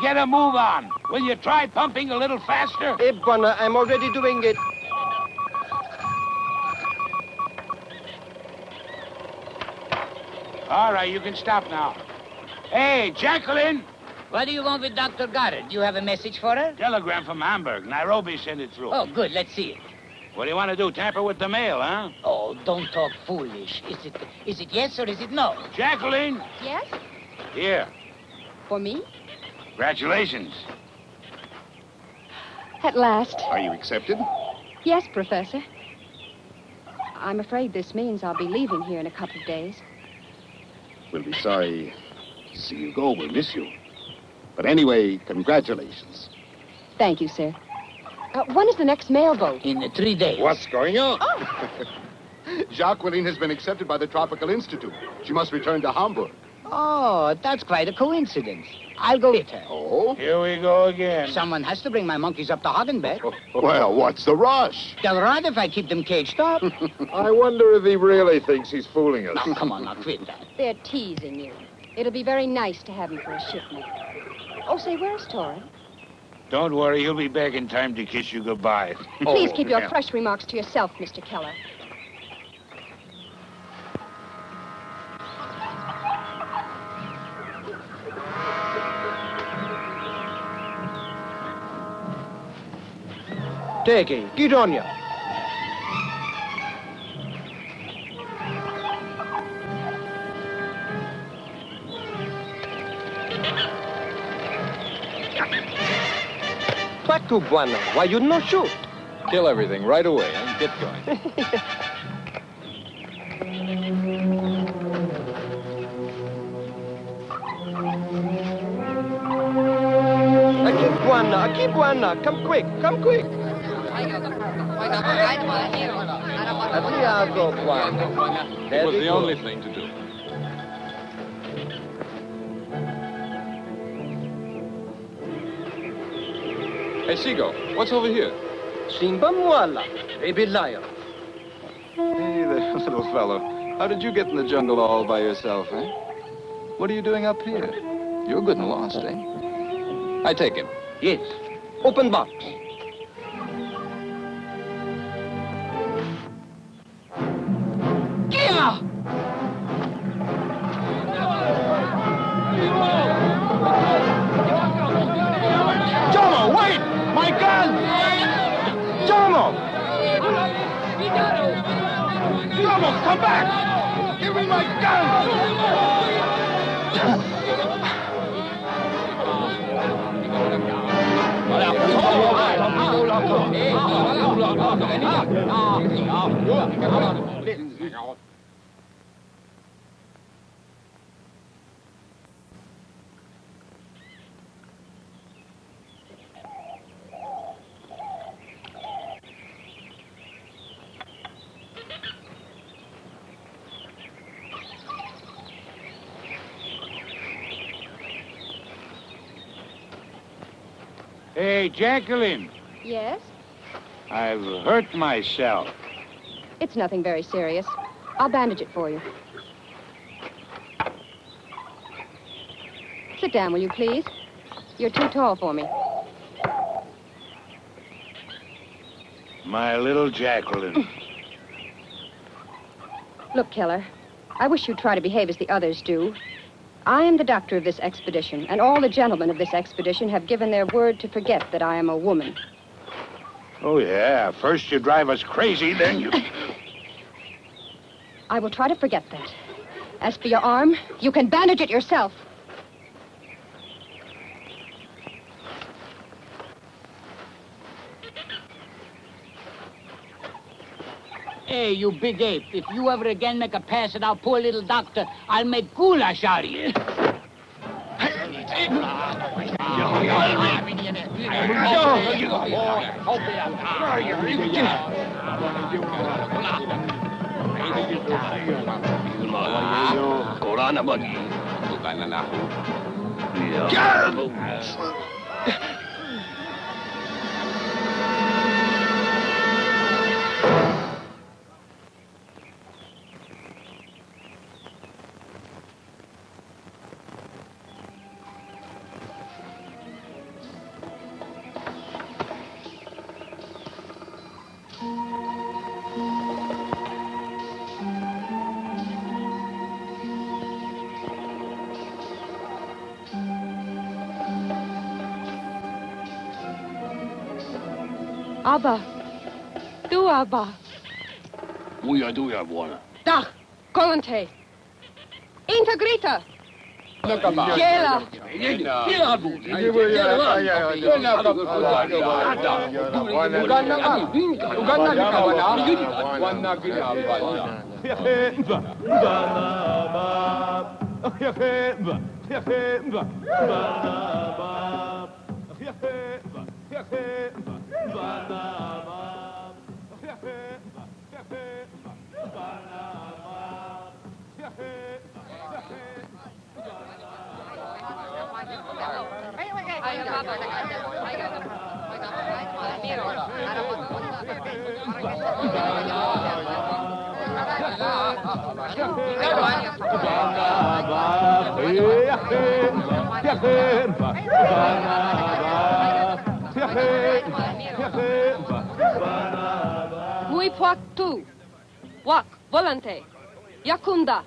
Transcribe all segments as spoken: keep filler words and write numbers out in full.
Get a move on. Will you try pumping a little faster? Hey, Bwana, I'm already doing it. All right, you can stop now. Hey, Jacqueline! What do you want with Doctor Goddard? Do you have a message for her? Telegram from Hamburg. Nairobi sent it through. Oh, good. Let's see it. What do you want to do? Tamper with the mail, huh? Oh, don't talk foolish. Is it, is it yes or is it no? Jacqueline! Yes? Here. For me? Congratulations. At last. Are you accepted? Yes, Professor. I'm afraid this means I'll be leaving here in a couple of days. We'll be sorry to see you go. We'll miss you. But anyway, congratulations. Thank you, sir. Uh, when is the next mail boat? In uh, three days. What's going on? Oh. Jacqueline has been accepted by the Tropical Institute. She must return to Hamburg. Oh, that's quite a coincidence. I'll go with her. Oh? Here we go again. Someone has to bring my monkeys up to Hagenbeck. Well, what's the rush? They'll rot if I keep them caged up. I wonder if he really thinks he's fooling us. Now, come on, now, quit that. They're teasing you. It'll be very nice to have you for a shipment. Oh, say, where's Torrin? Don't worry, he'll be back in time to kiss you goodbye. Please oh, keep your yeah. fresh remarks to yourself, Mister Keller. Take it. Get on ya. What to Bwana? Why you no shoot? Kill everything right away and get going. Aqui Bwana, aqui Bwana, come quick, come quick. It was the only thing to do. Hey, Seagull, what's over here? Simba Mwala, baby lion. Hey there, little fellow. How did you get in the jungle all by yourself, eh? What are you doing up here? You're good and lost, eh? I take him. Yes. Open box. Come back! Give me my gun! Hey, Jacqueline. Yes? I've hurt myself. It's nothing very serious. I'll bandage it for you. Sit down, will you, please? You're too tall for me. My little Jacqueline. Look, Keller, I wish you'd try to behave as the others do. I am the doctor of this expedition, and all the gentlemen of this expedition have given their word to forget that I am a woman. Oh, yeah. First you drive us crazy, then you... I will try to forget that. As for your arm, you can bandage it yourself. Hey, you big ape, if you ever again make a pass at our poor little doctor, I'll make goulash out of you. Abba. Du, Abba. Muja, du, ja, buona. Dach, kolante. Integrita. Jela. Jela. Muy poak tu, wak volante, yakunda.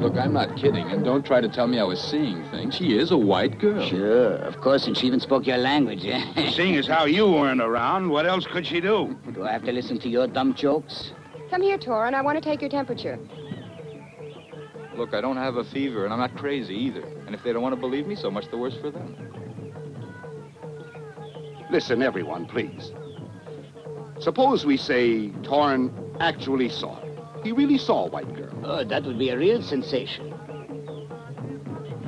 Look, I'm not kidding, and don't try to tell me I was seeing things. She is a white girl. Sure, of course, and she even spoke your language, eh? Seeing as how you weren't around, what else could she do? Do I have to listen to your dumb jokes? Come here, Toran, I want to take your temperature. Look, I don't have a fever, and I'm not crazy either. And if they don't want to believe me, so much the worse for them. Listen, everyone, please. Suppose we say Toran actually saw it. He really saw a white girl. Oh, that would be a real sensation.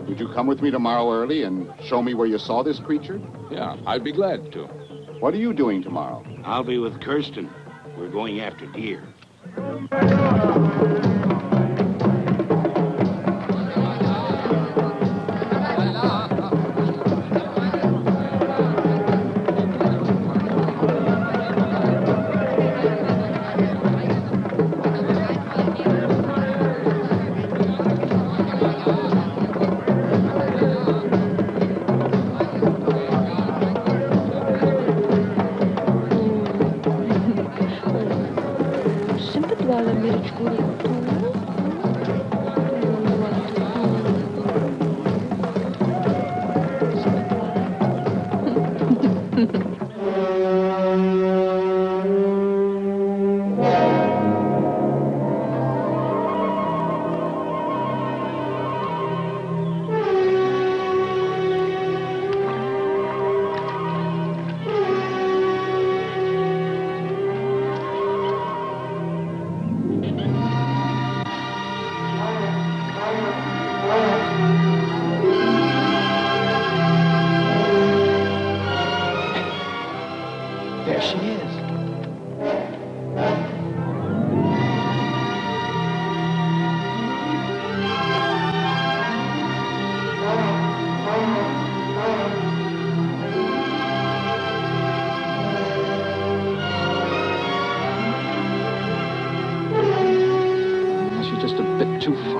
Would you come with me tomorrow early and show me where you saw this creature? Yeah, I'd be glad to. What are you doing tomorrow? I'll be with Kirsten. We're going after deer.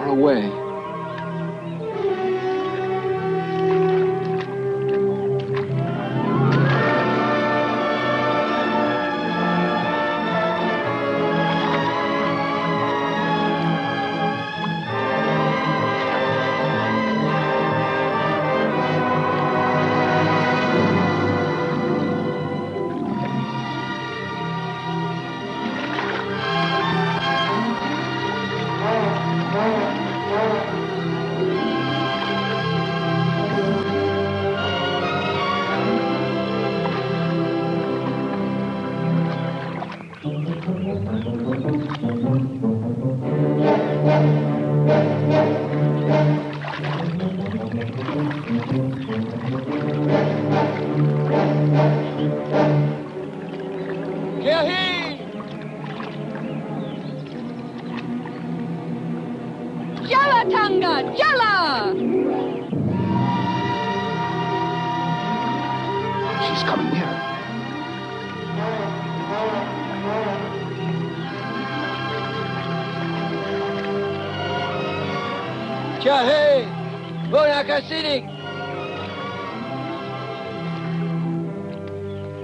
far away.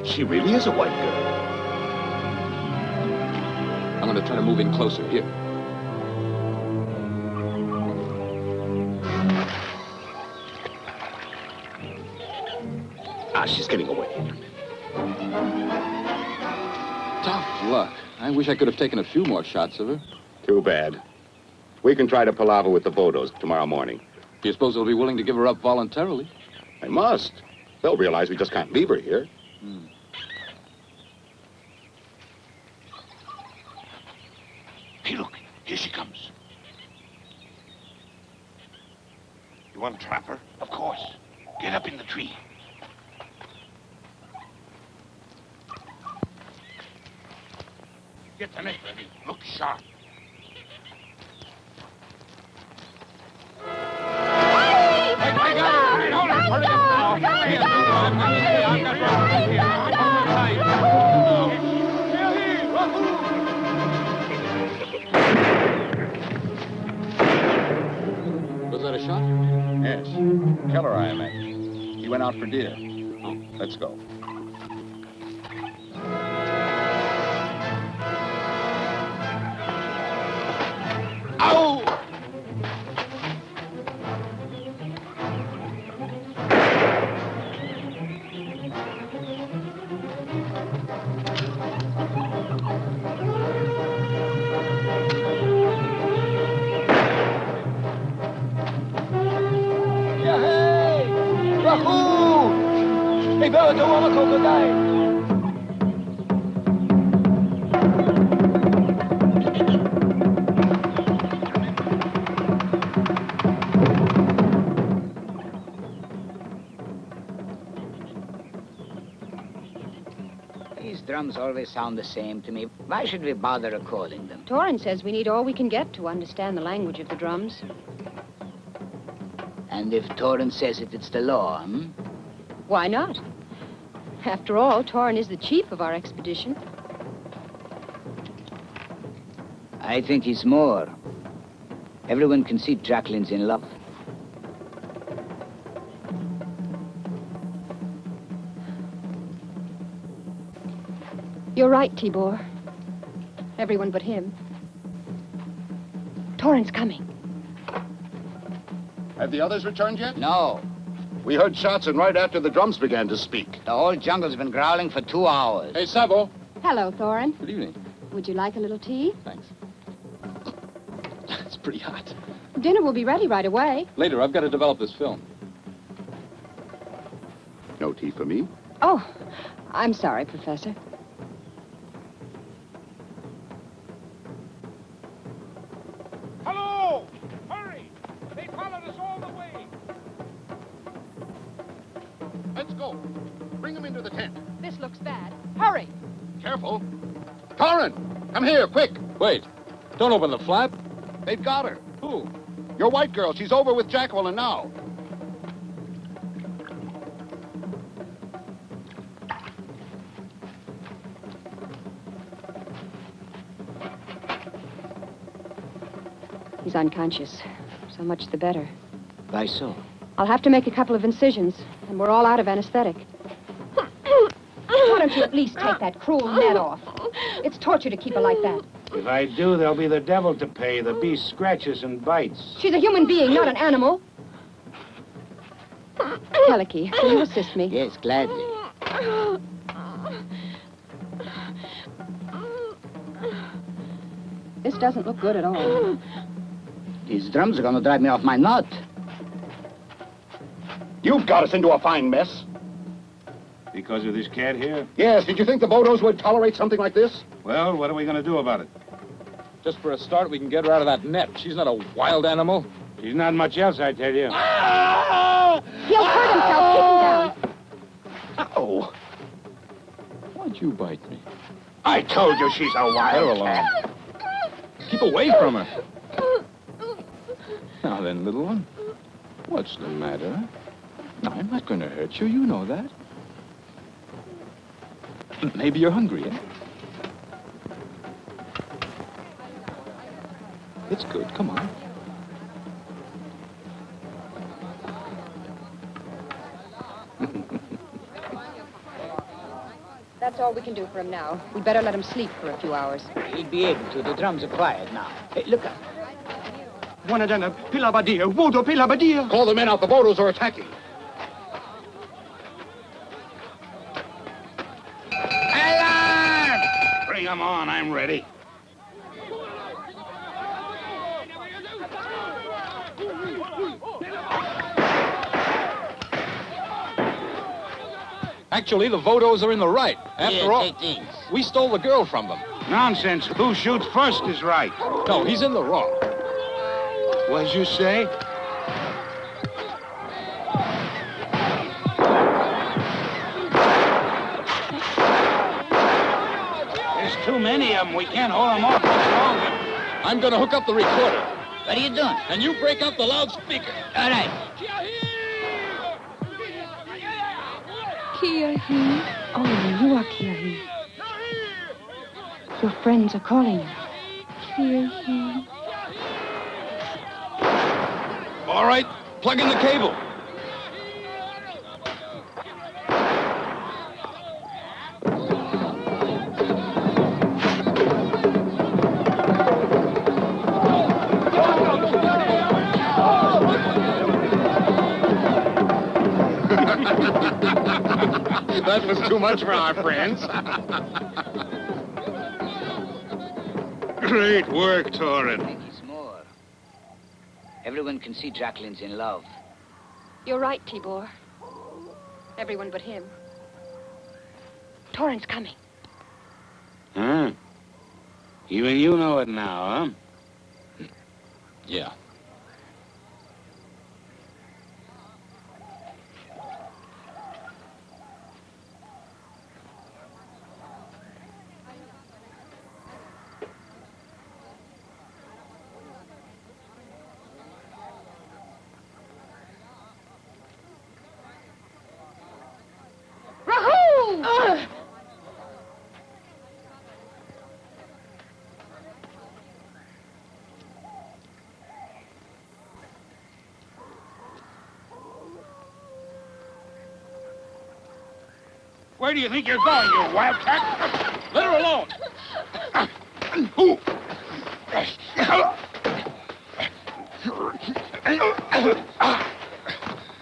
She really is a white girl. I'm going to try to move in closer here. Ah, she's getting away. Tough luck. I wish I could have taken a few more shots of her. Too bad. We can try to palaver with the Bodos tomorrow morning. Do you suppose they'll be willing to give her up voluntarily? They must. They'll realize we just can't leave her here. Hmm. Hey, look. Here she comes. You want to trap her? Of course. Get up in the tree. Get the net ready. Look sharp. Was that a shot? Yes. Keller, I imagine. He went out for deer. Oh. Let's go. Always sound the same to me. Why should we bother recording them? Torrance says we need all we can get to understand the language of the drums. And if Torrance says it, it's the law, hmm? Why not? After all, Torrance is the chief of our expedition. I think he's more. Everyone can see Jacqueline's in love. You're right, Tibor. Everyone but him. Torrance coming. Have the others returned yet? No. We heard shots and right after the drums began to speak. The whole jungle's been growling for two hours. Hey, Sabo. Hello, Thorin. Good evening. Would you like a little tea? Thanks. It's pretty hot. Dinner will be ready right away. Later, I've got to develop this film. No tea for me? Oh, I'm sorry, Professor. Wait, don't open the flap. They've got her. Who? Your white girl. She's over with Jacqueline now. He's unconscious. So much the better. Why so? I'll have to make a couple of incisions, and we're all out of anesthetic. Why don't you at least take that cruel net off? It's torture to keep her like that. If I do, there'll be the devil to pay. The beast scratches and bites. She's a human being, not an animal. Pellicky, will you assist me? Yes, gladly. This doesn't look good at all. These drums are going to drive me off my nut. You've got us into a fine mess. Because of this cat here? Yes, did you think the Bodos would tolerate something like this? Well, what are we going to do about it? Just for a start, we can get her out of that net. She's not a wild animal. She's not much else, I tell you. Ah! He'll hurt himself, kicking down. Uh-oh. Why'd you bite me? I told you she's a wild cat. Keep away from her. Now then, little one. What's the matter? No, I'm not going to hurt you. You know that. Maybe you're hungry, eh? It's good. Come on. That's all we can do for him now. We'd better let him sleep for a few hours. He'd be able to. The drums are quiet now. Hey, look up. Buonadonna, Pilabadia, Wodo, Pilabadia. Call the men out. The Bodos are attacking. Come on, I'm ready. Actually, the Vodos are in the right. After yeah, all, we stole the girl from them. Nonsense. Who shoots first is right. No, he's in the wrong. What did you say? Too many of them. We can't hold them off much longer. I'm going to hook up the recorder. What are you doing? And you break up the loudspeaker. All right. Kiahi. Oh, you are Kiahi. Your friends are calling you. Kiahi. All right. Plug in the cable. That was too much for our friends. Great work, Torin. More. Everyone can see Jacqueline's in love. You're right, Tibor. Everyone but him. Torin's coming. Huh? Even you know it now, huh? Yeah. Where do you think you're going, you wildcat? Let her alone.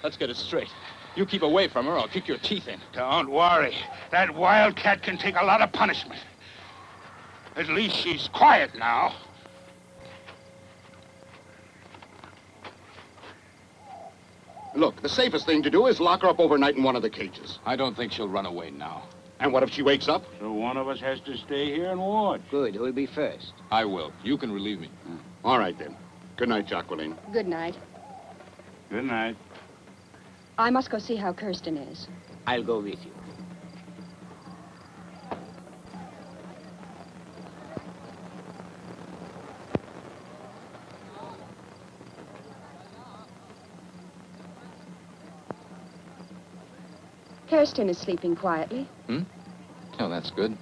Let's get it straight. You keep away from her, I'll kick your teeth in. Don't worry. That wildcat can take a lot of punishment. At least she's quiet now. Look, the safest thing to do is lock her up overnight in one of the cages. I don't think she'll run away now. And what if she wakes up? So one of us has to stay here and watch. Good. Who'll be first? I will. You can relieve me. Mm. All right, then. Good night, Jacqueline. Good night. Good night. I must go see how Kirsten is. I'll go with you. Kirsten is sleeping quietly. Hmm? Oh, that's good.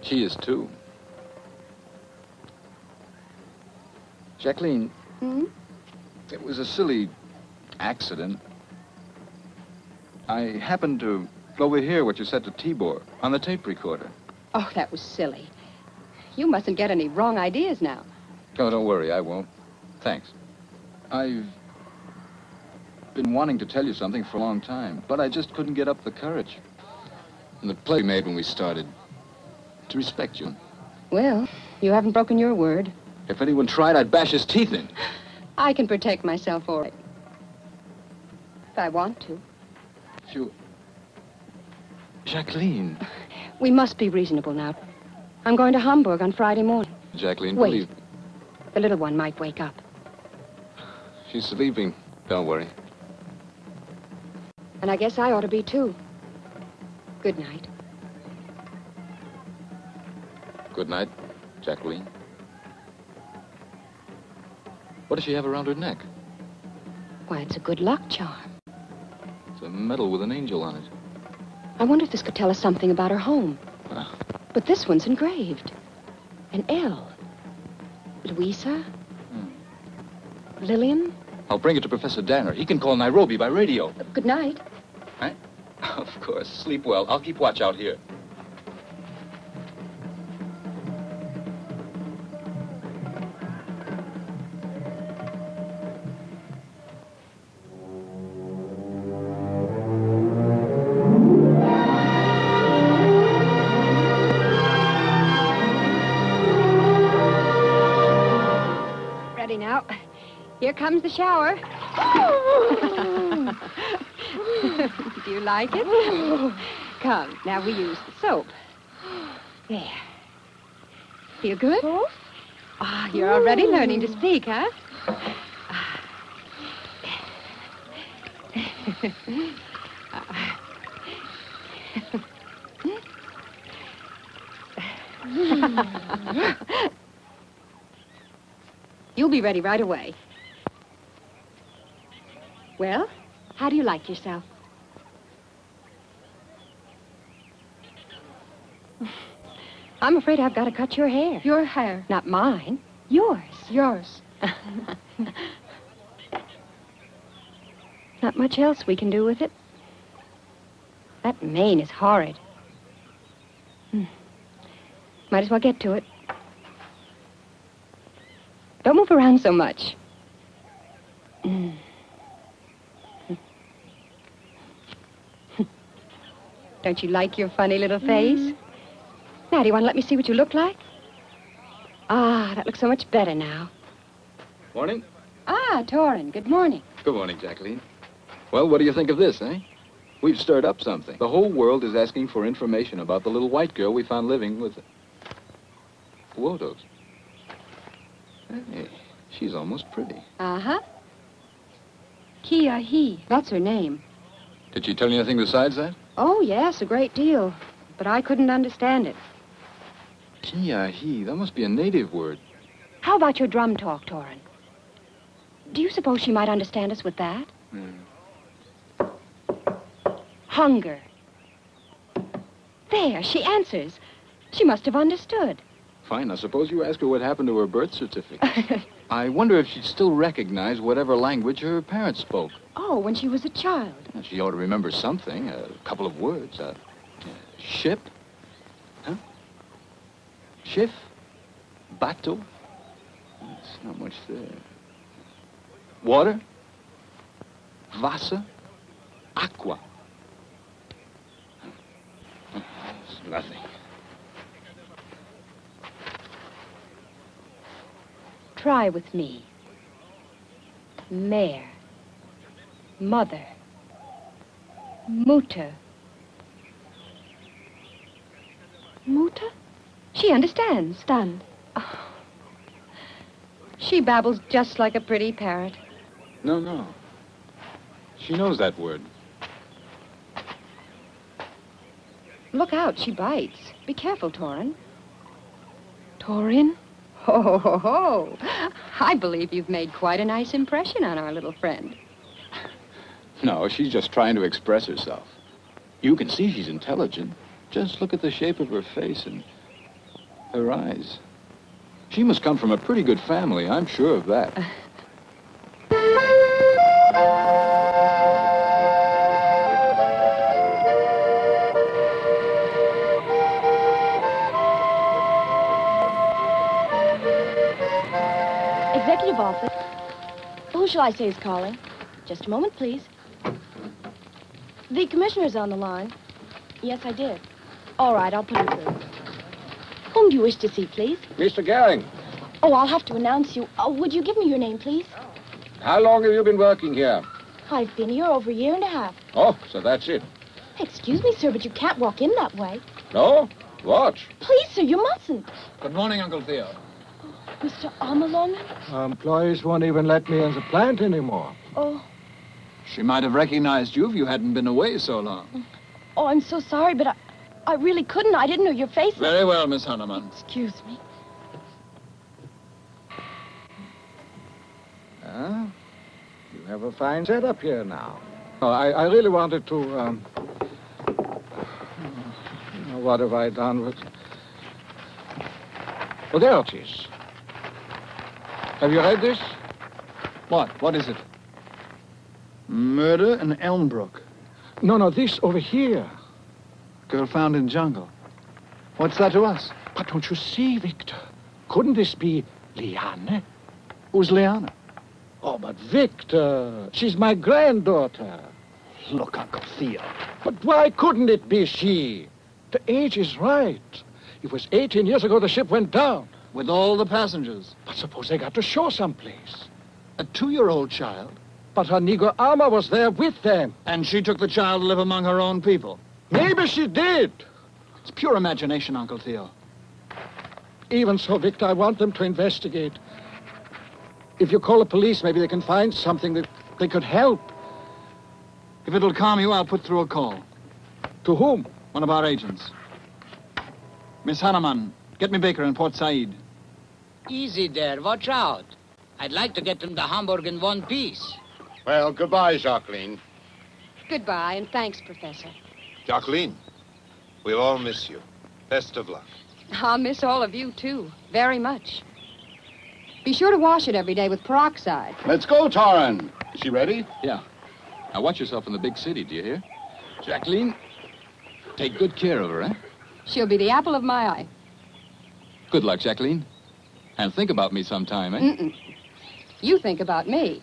She is, too. Jacqueline, mm-hmm. It was a silly accident. I happened to overhear what you said to Tibor on the tape recorder. Oh, that was silly. You mustn't get any wrong ideas now. Oh, don't worry, I won't. Thanks. I've been wanting to tell you something for a long time, but I just couldn't get up the courage. And the play we made when we started to respect you. Well, you haven't broken your word. If anyone tried, I'd bash his teeth in. I can protect myself all right. If I want to. If you... Jacqueline. We must be reasonable now. I'm going to Hamburg on Friday morning. Jacqueline, wait. Please. The little one might wake up. She's sleeping. Don't worry. And I guess I ought to be, too. Good night. Good night, Jacqueline. What does she have around her neck? Why, it's a good luck charm. It's a medal with an angel on it. I wonder if this could tell us something about her home. Ah. But this one's engraved. An L. Louisa? Hmm. Lillian? I'll bring it to Professor Danner. He can call Nairobi by radio. Uh, good night. Eh? Of course. Sleep well. I'll keep watch out here. Here comes the shower. Do you like it? Come, now we use the soap. There. Feel good? Ah, oh, you're already learning to speak, huh? You'll be ready right away. Well, how do you like yourself? I'm afraid I've got to cut your hair. Your hair? Not mine. Yours. Yours. Not much else we can do with it. That mane is horrid. Hmm. Might as well get to it. Don't move around so much. Mm. Don't you like your funny little face? Mm. Now, do you want to let me see what you look like? Ah, that looks so much better now. Morning. Ah, Torin, good morning. Good morning, Jacqueline. Well, what do you think of this, eh? We've stirred up something. The whole world is asking for information about the little white girl we found living with... Wodos. Hey, she's almost pretty. Uh-huh. Kia He, that's her name. Did she tell you anything besides that? Oh, yes, a great deal. But I couldn't understand it. Kia He, that must be a native word. How about your drum talk, Torin? Do you suppose she might understand us with that? Mm. Hunger. There, she answers. She must have understood. Fine, I suppose you ask her what happened to her birth certificate. I wonder if she'd still recognize whatever language her parents spoke. Oh, when she was a child. Well, she ought to remember something, a couple of words. A, a ship, huh? Shif, bateau. There's not much there. Water, Wasser, aqua. There's nothing. Try with me. Mare. Mother. Mutter. Mutter? She understands. Done. Oh. She babbles just like a pretty parrot. No, no. She knows that word. Look out, she bites. Be careful, Torin. Torin? Ho, ho, ho, ho. I believe you've made quite a nice impression on our little friend. No, she's just trying to express herself. You can see she's intelligent. Just look at the shape of her face and her eyes. She must come from a pretty good family, I'm sure of that. Executive office. Who shall I say is calling? Just a moment, please. The commissioner's on the line. Yes, I did. All right, I'll put him through. Whom do you wish to see, please? Mister Gehring. Oh, I'll have to announce you. Uh, would you give me your name, please? How long have you been working here? I've been here over a year and a half. Oh, so that's it. Excuse me, sir, but you can't walk in that way. No? Watch. Please, sir, you mustn't. Good morning, Uncle Theo. Oh, Mister Armalong? Our employees won't even let me in the plant anymore. Oh. She might have recognized you if you hadn't been away so long. Oh, I'm so sorry, but I... I really couldn't. I didn't know your face. Very well, Miss Honeyman. Excuse me. Ah, you have a fine setup here now. Oh, I, I really wanted to, um... what have I done with... Oh, there it is. Have you read this? What? What is it? Murder in Elmbrook. No, no, this over here. Girl found in jungle. What's that to us? But don't you see, Victor? Couldn't this be Liane? Who's Liane? Oh, but Victor, she's my granddaughter. Look, Uncle Theo. But why couldn't it be she? The age is right. It was eighteen years ago the ship went down. With all the passengers. But suppose they got to shore someplace. A two-year-old child? But her Negro Alma was there with them. And she took the child to live among her own people. Maybe she did. It's pure imagination, Uncle Theo. Even so, Victor, I want them to investigate. If you call the police, maybe they can find something that they could help. If it'll calm you, I'll put through a call. To whom? One of our agents. Miss Hanneman, get me Baker in Port Said. Easy there. Watch out. I'd like to get them to Hamburg in one piece. Well, goodbye, Jacqueline. Goodbye, and thanks, Professor. Jacqueline, we'll all miss you. Best of luck. I'll miss all of you, too. Very much. Be sure to wash it every day with peroxide. Let's go, Torrin. Is she ready? Yeah. Now watch yourself in the big city, do you hear? Jacqueline, take good care of her, eh? She'll be the apple of my eye. Good luck, Jacqueline. And think about me sometime, eh? Mm-mm. You think about me.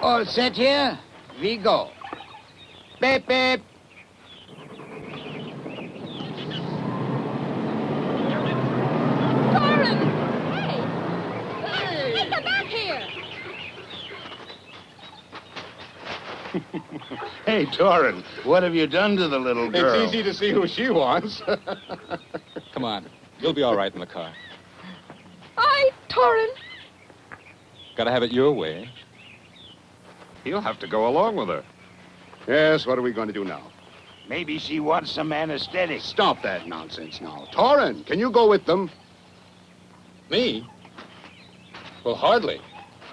All set here? We go. Beep, beep. Hey, Torrin, what have you done to the little girl? It's easy to see who she wants. Come on. You'll be all right in the car. Aye, Torrin. Gotta have it your way. You'll have to go along with her. Yes, what are we going to do now? Maybe she wants some anesthetic. Stop that nonsense now. Torrin, can you go with them? Me? Well, hardly.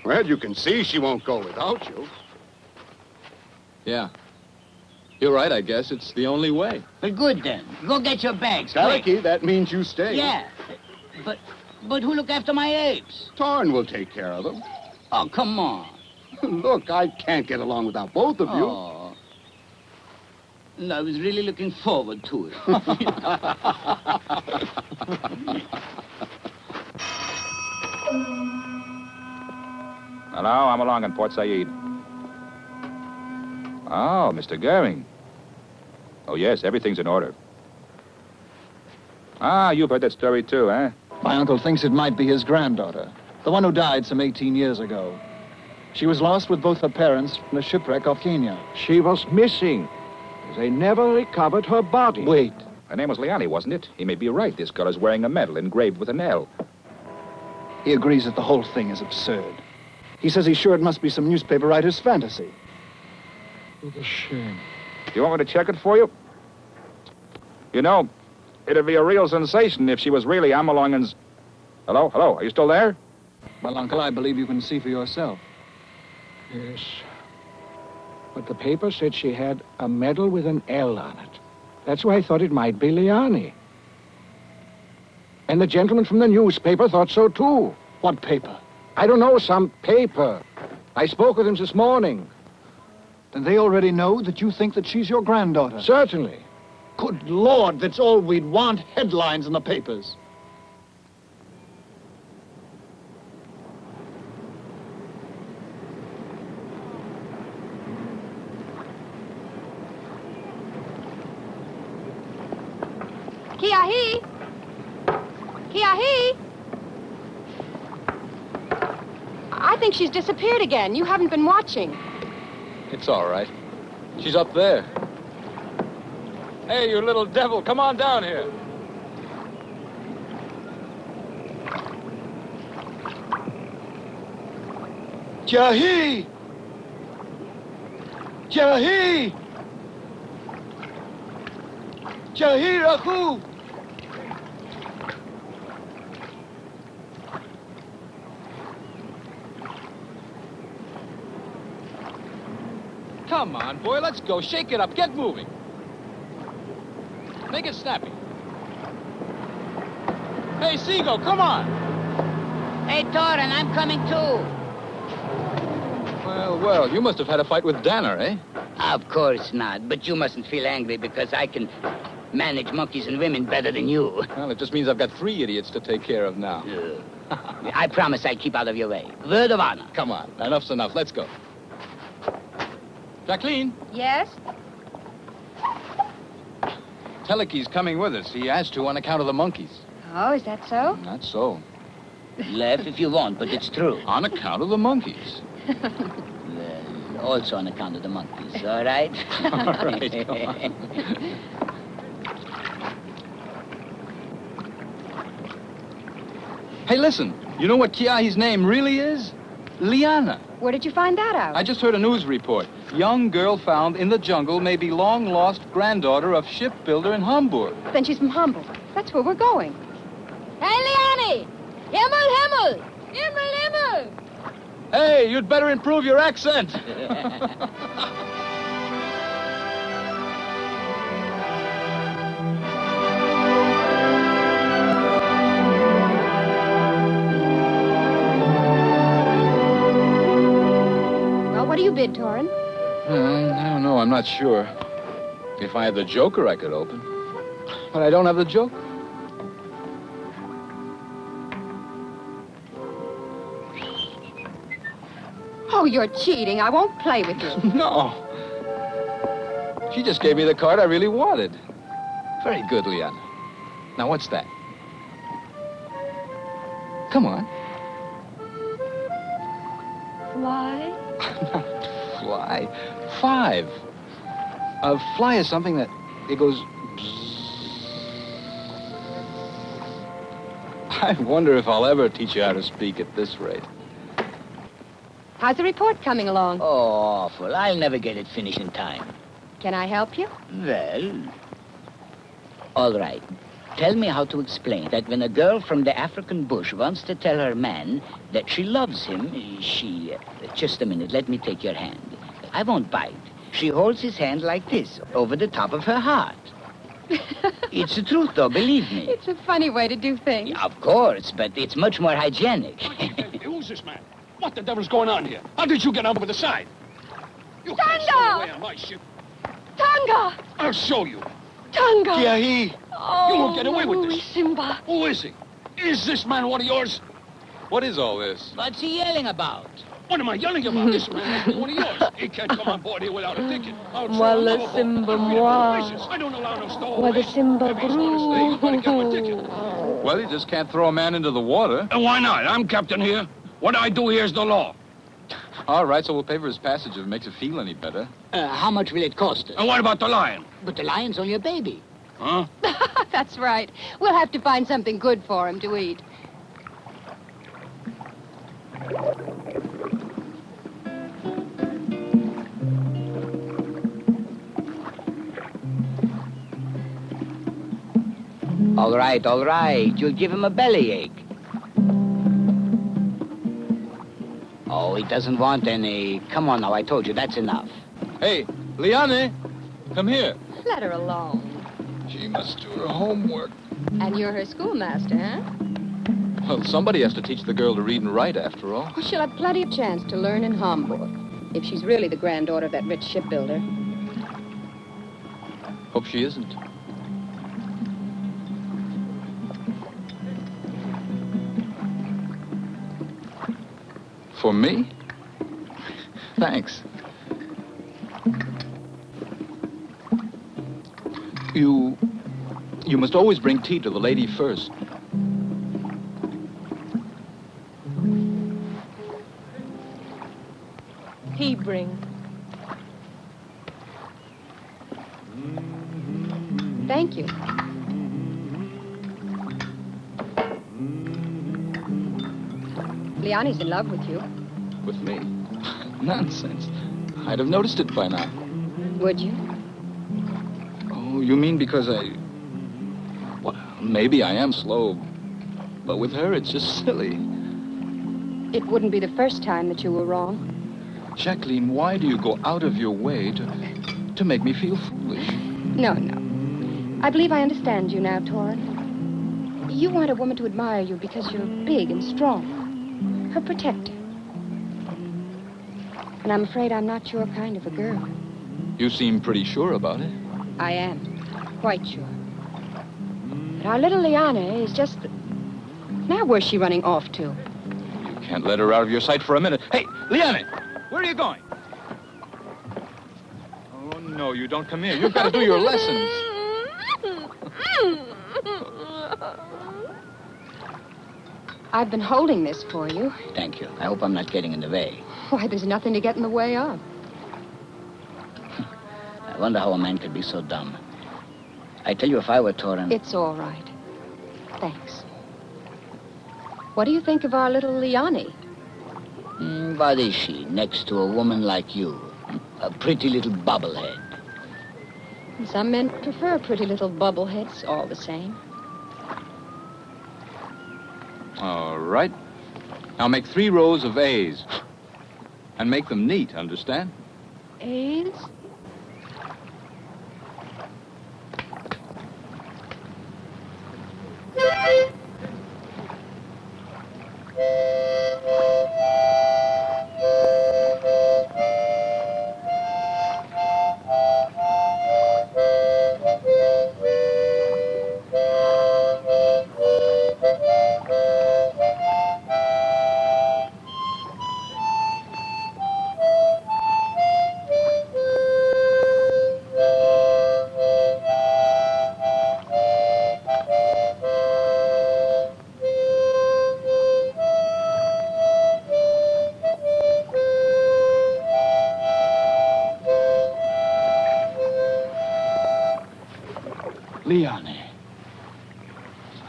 Well, you can see she won't go without you. Yeah. You're right, I guess. It's the only way. Well, good, then. Go get your bags, Daleki, that means you stay. Yeah. But but who look after my apes? Torrin will take care of them. Oh, come on. Look, I can't get along without both of you. Oh. And I was really looking forward to it. Hello, I'm along in Port Said. Oh, Mister Gehring. Oh, yes, everything's in order. Ah, you've heard that story too, eh? My uncle thinks it might be his granddaughter, the one who died some eighteen years ago. She was lost with both her parents in a shipwreck off Kenya. She was missing. They never recovered her body. Wait. Her name was Liane, wasn't it? He may be right. This girl is wearing a medal engraved with an L. He agrees that the whole thing is absurd. He says he's sure it must be some newspaper writer's fantasy. What a shame. Do you want me to check it for you? You know, it'd be a real sensation if she was really Amalongan's... Hello? Hello? Are you still there? Well, Uncle, I believe you can see for yourself. Yes. But the paper said she had a medal with an L on it. That's why I thought it might be Liane. And the gentleman from the newspaper thought so, too. What paper? I don't know, some paper. I spoke with him this morning. Then they already know that you think that she's your granddaughter? Certainly. Good Lord, that's all we'd want, headlines in the papers. Kia-hee! Kia-hee! I think she's disappeared again. You haven't been watching. It's all right. She's up there. Hey, you little devil, come on down here. Kia-hee! Kia-hee! Kia-hee, Raku! Come on, boy, let's go. Shake it up. Get moving. Make it snappy. Hey, Seagull, come on. Hey, Torin, I'm coming too. Well, well, you must have had a fight with Danner, eh? Of course not, but you mustn't feel angry because I can manage monkeys and women better than you. Well, it just means I've got three idiots to take care of now. Uh, I promise I keep out of your way. Word of honor. Come on, enough's enough. Let's go. Jacqueline? Yes? Teleki's coming with us. He has to on account of the monkeys. Oh, is that so? Not so. Laugh if you want, but it's true. On account of the monkeys. Well, also on account of the monkeys, all right? All right, come on. Hey, listen, you know what Kiahi's name really is? Liana. Where did you find that out? I just heard a news report. Young girl found in the jungle may be long-lost granddaughter of shipbuilder in Hamburg. Then she's from Hamburg. That's where we're going. Hey, Liani! Himmel, Himmel! Himmel, Himmel! Hey, you'd better improve your accent. Well, what do you bid, Torin? Uh, I don't know. I'm not sure. If I had the Joker, I could open. But I don't have the Joker. Oh, you're cheating. I won't play with you. No. She just gave me the card I really wanted. Very good, Liana. Now, what's that? Come on. Fly? Fly. Five. A fly is something that it goes. I wonder if I'll ever teach you how to speak at this rate. How's the report coming along? Oh, awful. I'll never get it finished in time. Can I help you? Well, all right. Tell me how to explain that when a girl from the African bush wants to tell her man that she loves him, she... Uh, just a minute, let me take your hand. I won't bite. She holds his hand like this, over the top of her heart. It's the truth, though, believe me. It's a funny way to do things. Yeah, of course, but it's much more hygienic. Who's this man? What the devil's going on here? How did you get over the side? You can't stay away on my ship. Tanga! I'll show you. Tanga! Yeah, he... Oh, you won't get away with this. Simba. Who is he? Is this man one of yours? What is all this? What's he yelling about? What am I yelling about? This man is one of yours. He can't come on board here without a ticket. Walla Simba moi. I don't allow no stowaways. Walla Simba groo. Well, you just can't throw a man into the water. And why not? I'm captain here. What I do here is the law. All right, so we'll pay for his passage if it makes you feel any better. Uh, how much will it cost us? And what about the lion? But the lion's only a baby. Huh? That's right. We'll have to find something good for him to eat. All right, all right. You'll give him a bellyache. Oh, he doesn't want any. Come on now, I told you, that's enough. Hey, Liane, come here. Let her alone. She must do her homework. And you're her schoolmaster, huh? Well, somebody has to teach the girl to read and write, after all. Well, she'll have plenty of chance to learn in Hamburg, if she's really the granddaughter of that rich shipbuilder. Hope she isn't. For me? Thanks. You... you must always bring tea to the lady first. Tea bring. Thank you. Leonie's in love with you. With me? Nonsense. I'd have noticed it by now. Would you? Oh, you mean because I... Well, maybe I am slow, but with her, it's just silly. It wouldn't be the first time that you were wrong. Jacqueline, why do you go out of your way to, to make me feel foolish? No, no. I believe I understand you now, Torrid. You want a woman to admire you because you're big and strong. Her protector. And I'm afraid I'm not your kind of a girl. You seem pretty sure about it. I am. Quite sure. But our little Liana is just... Now where's she running off to? You can't let her out of your sight for a minute. Hey, Liana, where are you going? Oh, no, you don't come here. You've got to do your lessons. I've been holding this for you. Thank you. I hope I'm not getting in the way. Why, there's nothing to get in the way of. I wonder how a man could be so dumb. I tell you, if I were Torrin... It's all right. Thanks. What do you think of our little Liani? Mm, what is she, next to a woman like you? A pretty little bubblehead. Some men prefer pretty little bubbleheads, all the same. All right. Now make three rows of A's. And make them neat, understand? A's?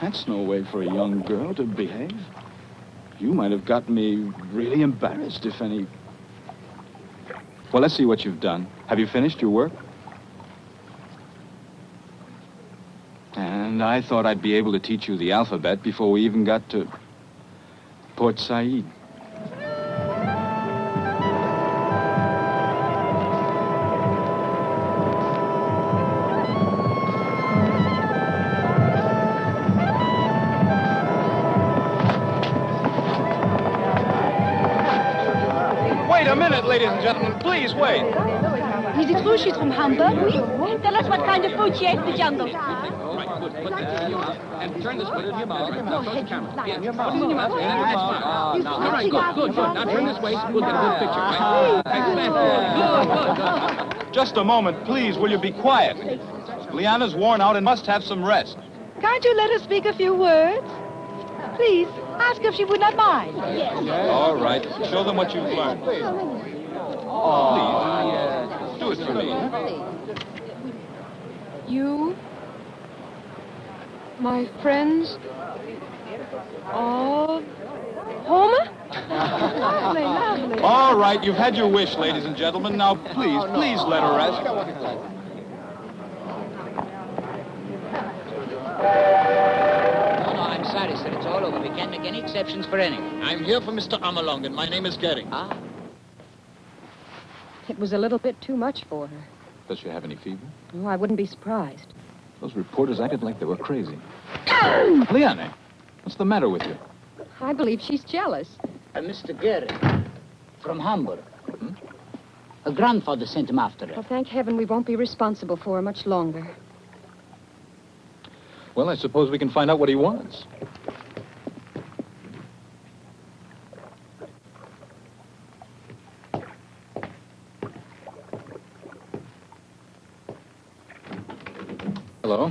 That's no way for a young girl to behave. You might have got me really embarrassed, if any... Well, let's see what you've done. Have you finished your work? And I thought I'd be able to teach you the alphabet before we even got to Port Said. Ladies and gentlemen, please wait. Is it sushi from Hamburg? Oui. Tell us what kind of food she ate in the jungle. And turn this way. Now, close the camera. All right, good, good, good. Now turn this way. We'll get a good picture. Right? Good, good, good. Just a moment, please. Will you be quiet? Liana's worn out and must have some rest. Can't you let her speak a few words? Please, ask if she would not mind. All right. Show them what you've learned. Oh, yes. Do it for me. You, my friends, all... Homer? All right, you've had your wish, ladies and gentlemen. Now, please, please let her rest. I'm sorry, sir. It's all over. We can't make any exceptions for anyone. I'm here for Mister Amelong, and my name is Gehring. Ah. It was a little bit too much for her. Does she have any fever? Oh, I wouldn't be surprised. Those reporters acted like they were crazy. Leone, what's the matter with you? I believe she's jealous. Uh, Mister Gehrig, from Hamburg. Hmm? Her grandfather sent him after her. Well, thank heaven we won't be responsible for her much longer. Well, I suppose we can find out what he wants. Hello.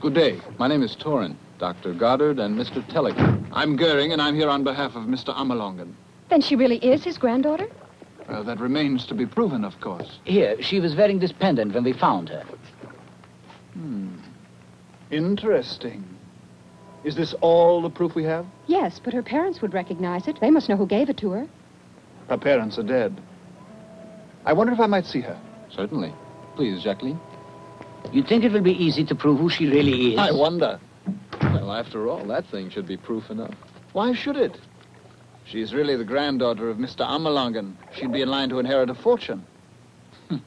Good day. My name is Torin, Doctor Goddard and Mister Tellick. I'm Goering, and I'm here on behalf of Mister Amalongan. Then she really is his granddaughter? Well, that remains to be proven, of course. Here, she was very despondent when we found her. Hmm. Interesting. Is this all the proof we have? Yes, but her parents would recognize it. They must know who gave it to her. Her parents are dead. I wonder if I might see her. Certainly. Please, Jacqueline. You think it will be easy to prove who she really is? I wonder. Well, after all, that thing should be proof enough. Why should it? She's really the granddaughter of Mister Amalongan. She'd be in line to inherit a fortune. Hm.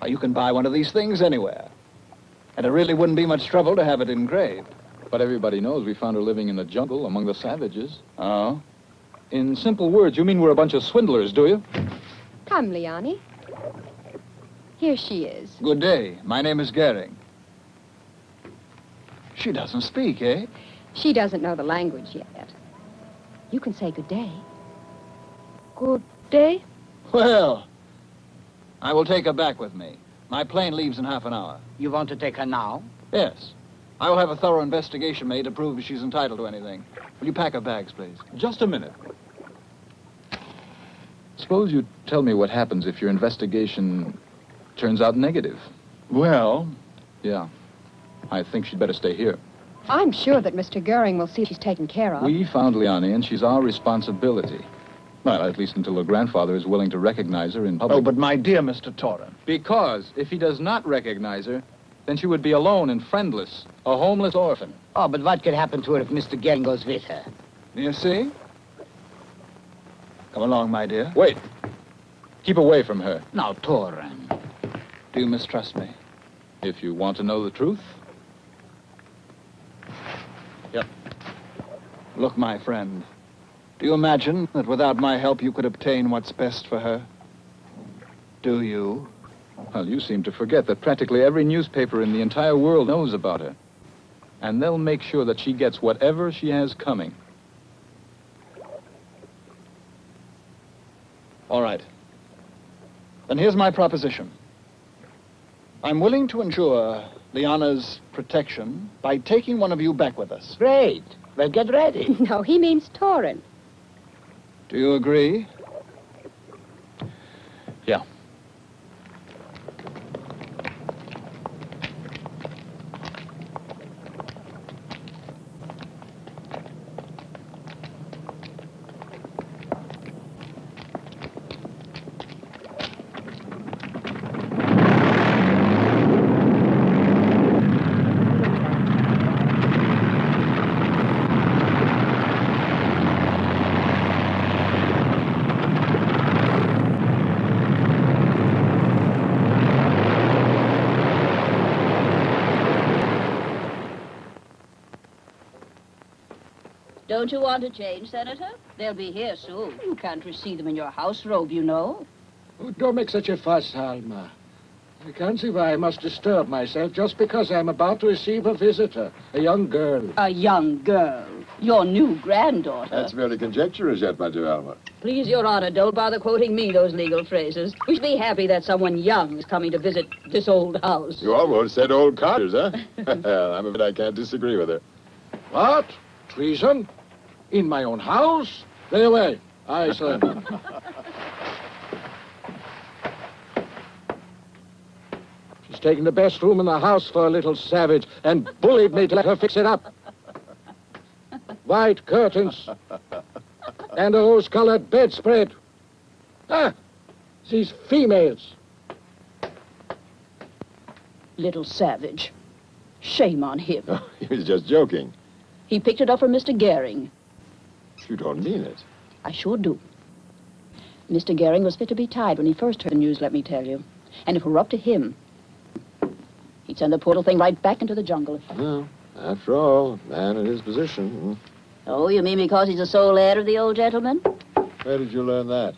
Why, you can buy one of these things anywhere. And it really wouldn't be much trouble to have it engraved. But everybody knows we found her living in the jungle among the savages. Oh? In simple words, you mean we're a bunch of swindlers, do you? Come, Leone. Here she is. Good day. My name is Goering. She doesn't speak, eh? She doesn't know the language yet. You can say good day. Good day? Well, I will take her back with me. My plane leaves in half an hour. You want to take her now? Yes. I will have a thorough investigation made to prove she's entitled to anything. Will you pack her bags, please? Just a minute. Suppose you tell me what happens if your investigation turns out negative. Well, yeah. I think she'd better stay here. I'm sure that Mister Goering will see she's taken care of. We found Leone, and she's our responsibility. Well, at least until her grandfather is willing to recognize her in public. Oh, but my dear Mister Torin. Because if he does not recognize her, then she would be alone and friendless, a homeless orphan. Oh, but what could happen to her if Mister Goering goes with her? You see? Come along, my dear. Wait. Keep away from her. Now, Torin. Do you mistrust me? If you want to know the truth. Yep. Look, my friend. Do you imagine that without my help you could obtain what's best for her? Do you? Well, you seem to forget that practically every newspaper in the entire world knows about her. And they'll make sure that she gets whatever she has coming. All right. Then here's my proposition. I'm willing to ensure Leona's protection by taking one of you back with us. Great. Well, get ready. No, he means Torin. Do you agree? Yeah. Don't you want a change, Senator? They'll be here soon. You can't receive them in your house robe, you know. Oh, don't make such a fuss, Alma. I can't see why I must disturb myself just because I'm about to receive a visitor, a young girl. A young girl? Your new granddaughter? That's merely conjecture as yet, my dear Alma. Please, Your Honor, don't bother quoting me those legal phrases. We should be happy that someone young is coming to visit this old house. You almost said old codgers, huh? Well, I'm afraid I can't disagree with her. What? Treason? In my own house? Stay away. I surrender. She's taken the best room in the house for a little savage and bullied me to let her fix it up. White curtains and a rose-colored bedspread. Ah! These females. Little savage. Shame on him. Oh, he was just joking. He picked it up from Mister Goering. You don't mean it. I sure do. Mister Goering was fit to be tied when he first heard the news, let me tell you. And if it were up to him, He'd send the poor little thing right back into the jungle. Well, after all, man in his position. Hmm? Oh, you mean because he's the sole heir of the old gentleman? Where did you learn that?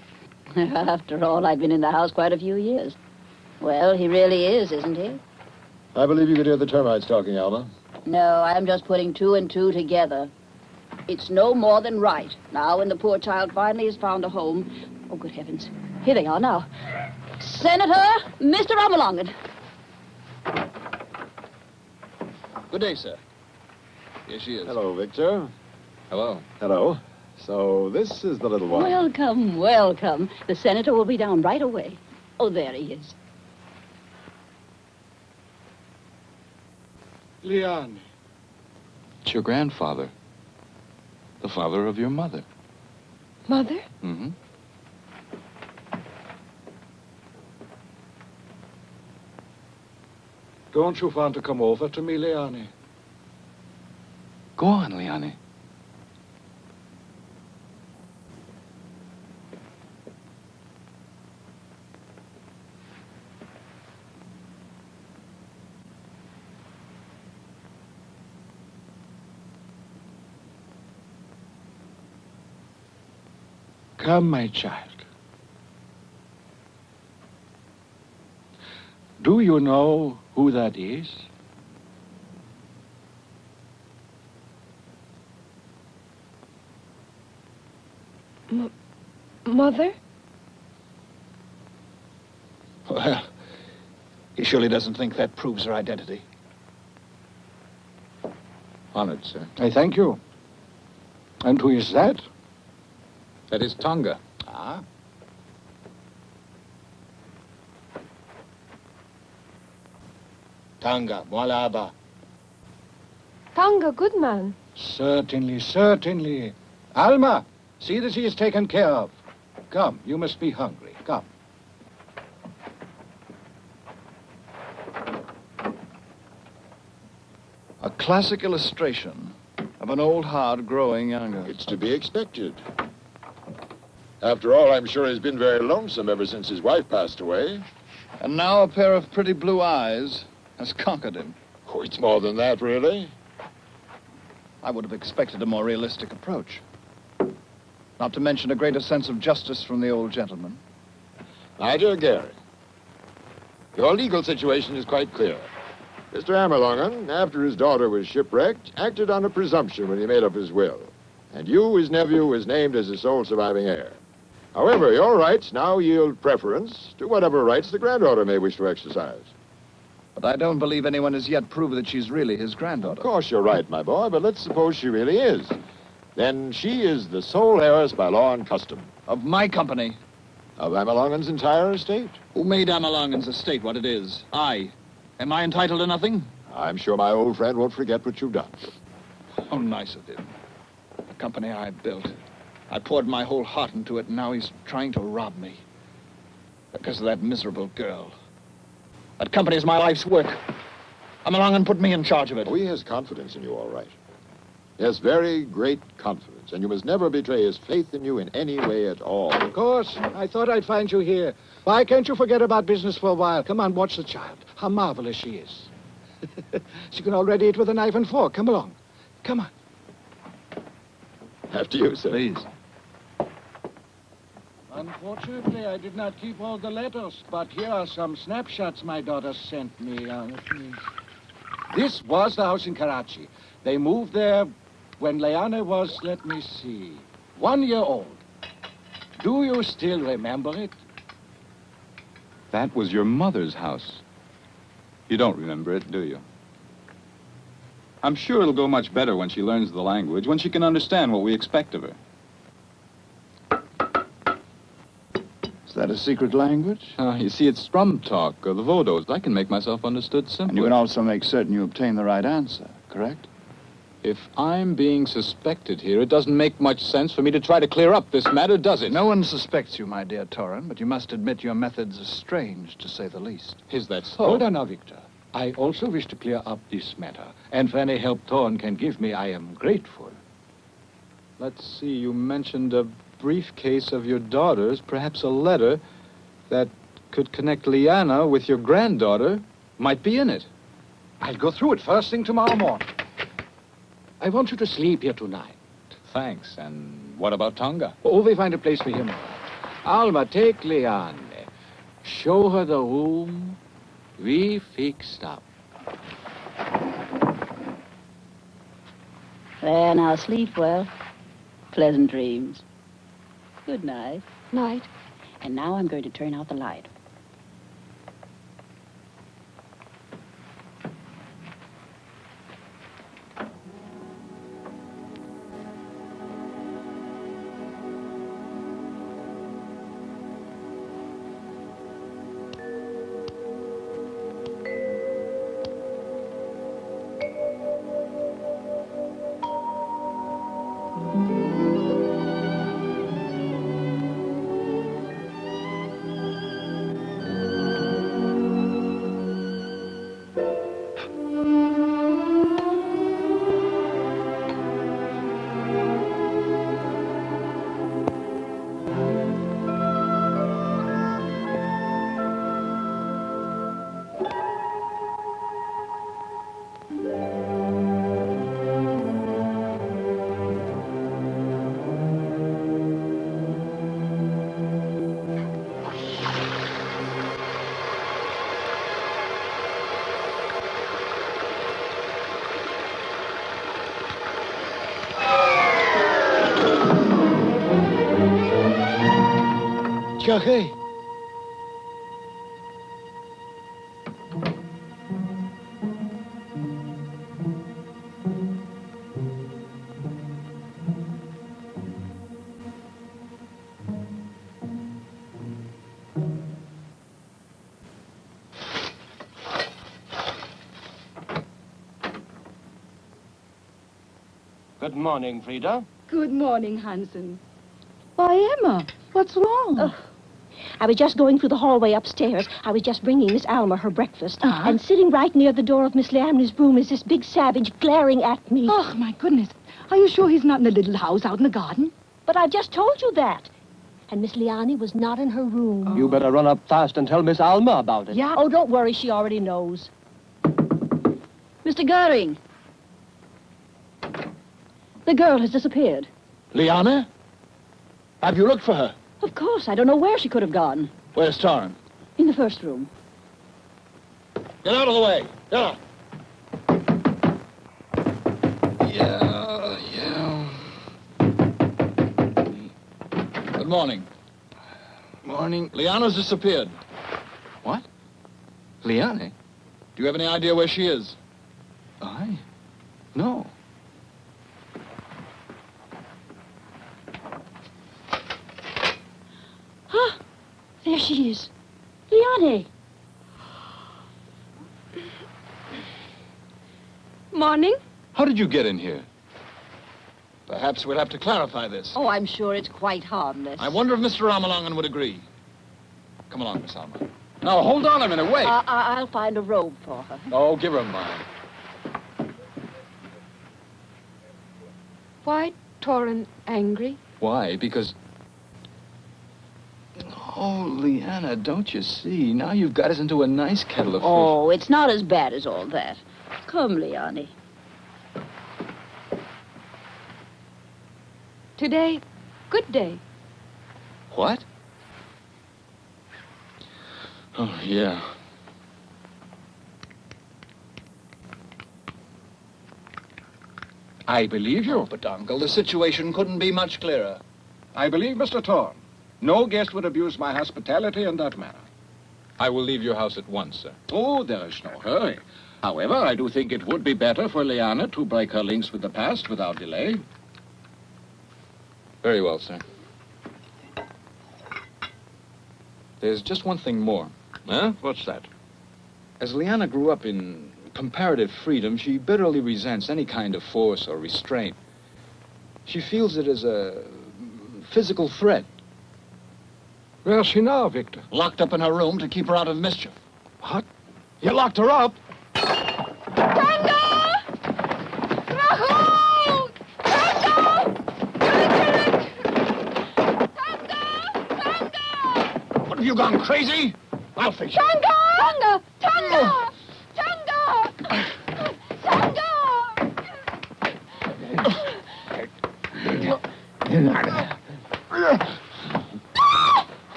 After all, I've been in the house quite a few years. Well, he really is, isn't he? I believe you could hear the termites talking, Alma. No, I'm just putting two and two together. It's no more than right. Now, when the poor child finally has found a home... Oh, good heavens. Here they are now. Senator, Mister Rommelongen. Good day, sir. Here she is. Hello, Victor. Hello. Hello. So this is the little one. Welcome, welcome. The senator will be down right away. Oh, there he is. Leon. It's your grandfather. The father of your mother. Mother? Mm-hmm. Don't you want to come over to me, Leone? Go on, Leone. Come, my child. Do you know who that is? M- Mother? Well, he surely doesn't think that proves her identity. Honored, sir. I thank you. And who is that? That is Tonga. Ah. Tonga, Mwalaba. Tonga, good man. Certainly, certainly. Alma, see that he is taken care of. Come, you must be hungry. Come. A classic illustration of an old heart growing younger. It's to be expected. After all, I'm sure he's been very lonesome ever since his wife passed away. And now a pair of pretty blue eyes has conquered him. Oh, it's more than that, really. I would have expected a more realistic approach. Not to mention a greater sense of justice from the old gentleman. My dear Gary, your legal situation is quite clear. Mister Amerlongen, after his daughter was shipwrecked, acted on a presumption when he made up his will. And you, his nephew, was named as the sole surviving heir. However, your rights now yield preference to whatever rights the granddaughter may wish to exercise. But I don't believe anyone has yet proved that she's really his granddaughter. Of course you're right, my boy, but let's suppose she really is. Then she is the sole heiress by law and custom. Of my company. Of Amerlongen's entire estate. Who made Amerlongen's estate what it is? I. Am I entitled to nothing? I'm sure my old friend won't forget what you've done. How nice of him. The company I built. I poured my whole heart into it, and now he's trying to rob me. Because of that miserable girl. That company is my life's work. Come along and put me in charge of it. Oh, he has confidence in you, all right. Yes, very great confidence. And you must never betray his faith in you in any way at all. Of course. I thought I'd find you here. Why can't you forget about business for a while? Come on, watch the child. How marvelous she is. She can already eat with a knife and fork. Come along. Come on. After you, sir. Please. Unfortunately, I did not keep all the letters, but here are some snapshots my daughter sent me. Uh, this was the house in Karachi. They moved there when Leone was, let me see, one year old. Do you still remember it? That was your mother's house. You don't remember it, do you? I'm sure it'll go much better when she learns the language, when she can understand what we expect of her. Is that a secret language? Uh, you see, it's drum talk, or the Vodos. I can make myself understood simply. And you can also make certain you obtain the right answer, correct? If I'm being suspected here, it doesn't make much sense for me to try to clear up this matter, does it? No one suspects you, my dear Torren, but you must admit your methods are strange, to say the least. Is that so? Hold on now, Victor. I also wish to clear up this matter, and for any help Torren can give me, I am grateful. Let's see, you mentioned a briefcase of your daughter's, perhaps a letter that could connect Liana with your granddaughter, might be in it. I'll go through it first thing tomorrow morning. I want you to sleep here tonight. Thanks. And what about Tonga? Oh, we find a place for him. Alma, take Leanne. Show her the room we fixed up. There, now sleep well. Pleasant dreams. Good night. Night. And now I'm going to turn out the light. Hey. Good morning, Frida. Good morning, Hansen. Why, Emma, what's wrong? Oh. I was just going through the hallway upstairs. I was just bringing Miss Alma her breakfast. Uh-huh. And sitting right near the door of Miss Leamney's room is this big savage glaring at me. Oh, my goodness. Are you sure he's not in the little house out in the garden? But I've just told you that. And Miss Leanne was not in her room. Oh. You better run up fast and tell Miss Alma about it. Yeah. Oh, don't worry. She already knows. Mister Goering. The girl has disappeared. Leanne? Have you looked for her? Of course. I don't know where she could have gone. Where's Torrin? In the first room. Get out of the way. Get out. Yeah, yeah. Good morning. Morning. Leanne's disappeared. What? Leanne? Do you have any idea where she is? I? No. There she is. Leanne. Morning. How did you get in here? Perhaps we'll have to clarify this. Oh, I'm sure it's quite harmless. I wonder if Mister Ramalangan would agree. Come along, Miss Alma. Now, hold on a minute. Wait. Uh, I'll find a robe for her. Oh, give her mine. Why Torrin angry? Why? Because... Oh, Leanne, don't you see? Now you've got us into a nice kettle of fish. Oh, it's not as bad as all that. Come, Leanne. Today, good day. What? Oh, yeah. I believe you. Oh, but, Uncle, the situation couldn't be much clearer. I believe Mister Torrin. No guest would abuse my hospitality in that manner. I will leave your house at once, sir. Oh, there is no hurry. However, I do think it would be better for Leanne to break her links with the past without delay. Very well, sir. There's just one thing more. Huh? What's that? As Leanne grew up in comparative freedom, she bitterly resents any kind of force or restraint. She feels it as a physical threat. Where's she now, Victor? Locked up in her room to keep her out of mischief. What? You locked her up? Tango! Rahul! Tango! Tango! Tango! What, have you gone crazy? I'll fix you. Tango! Tango! Tango! Tango!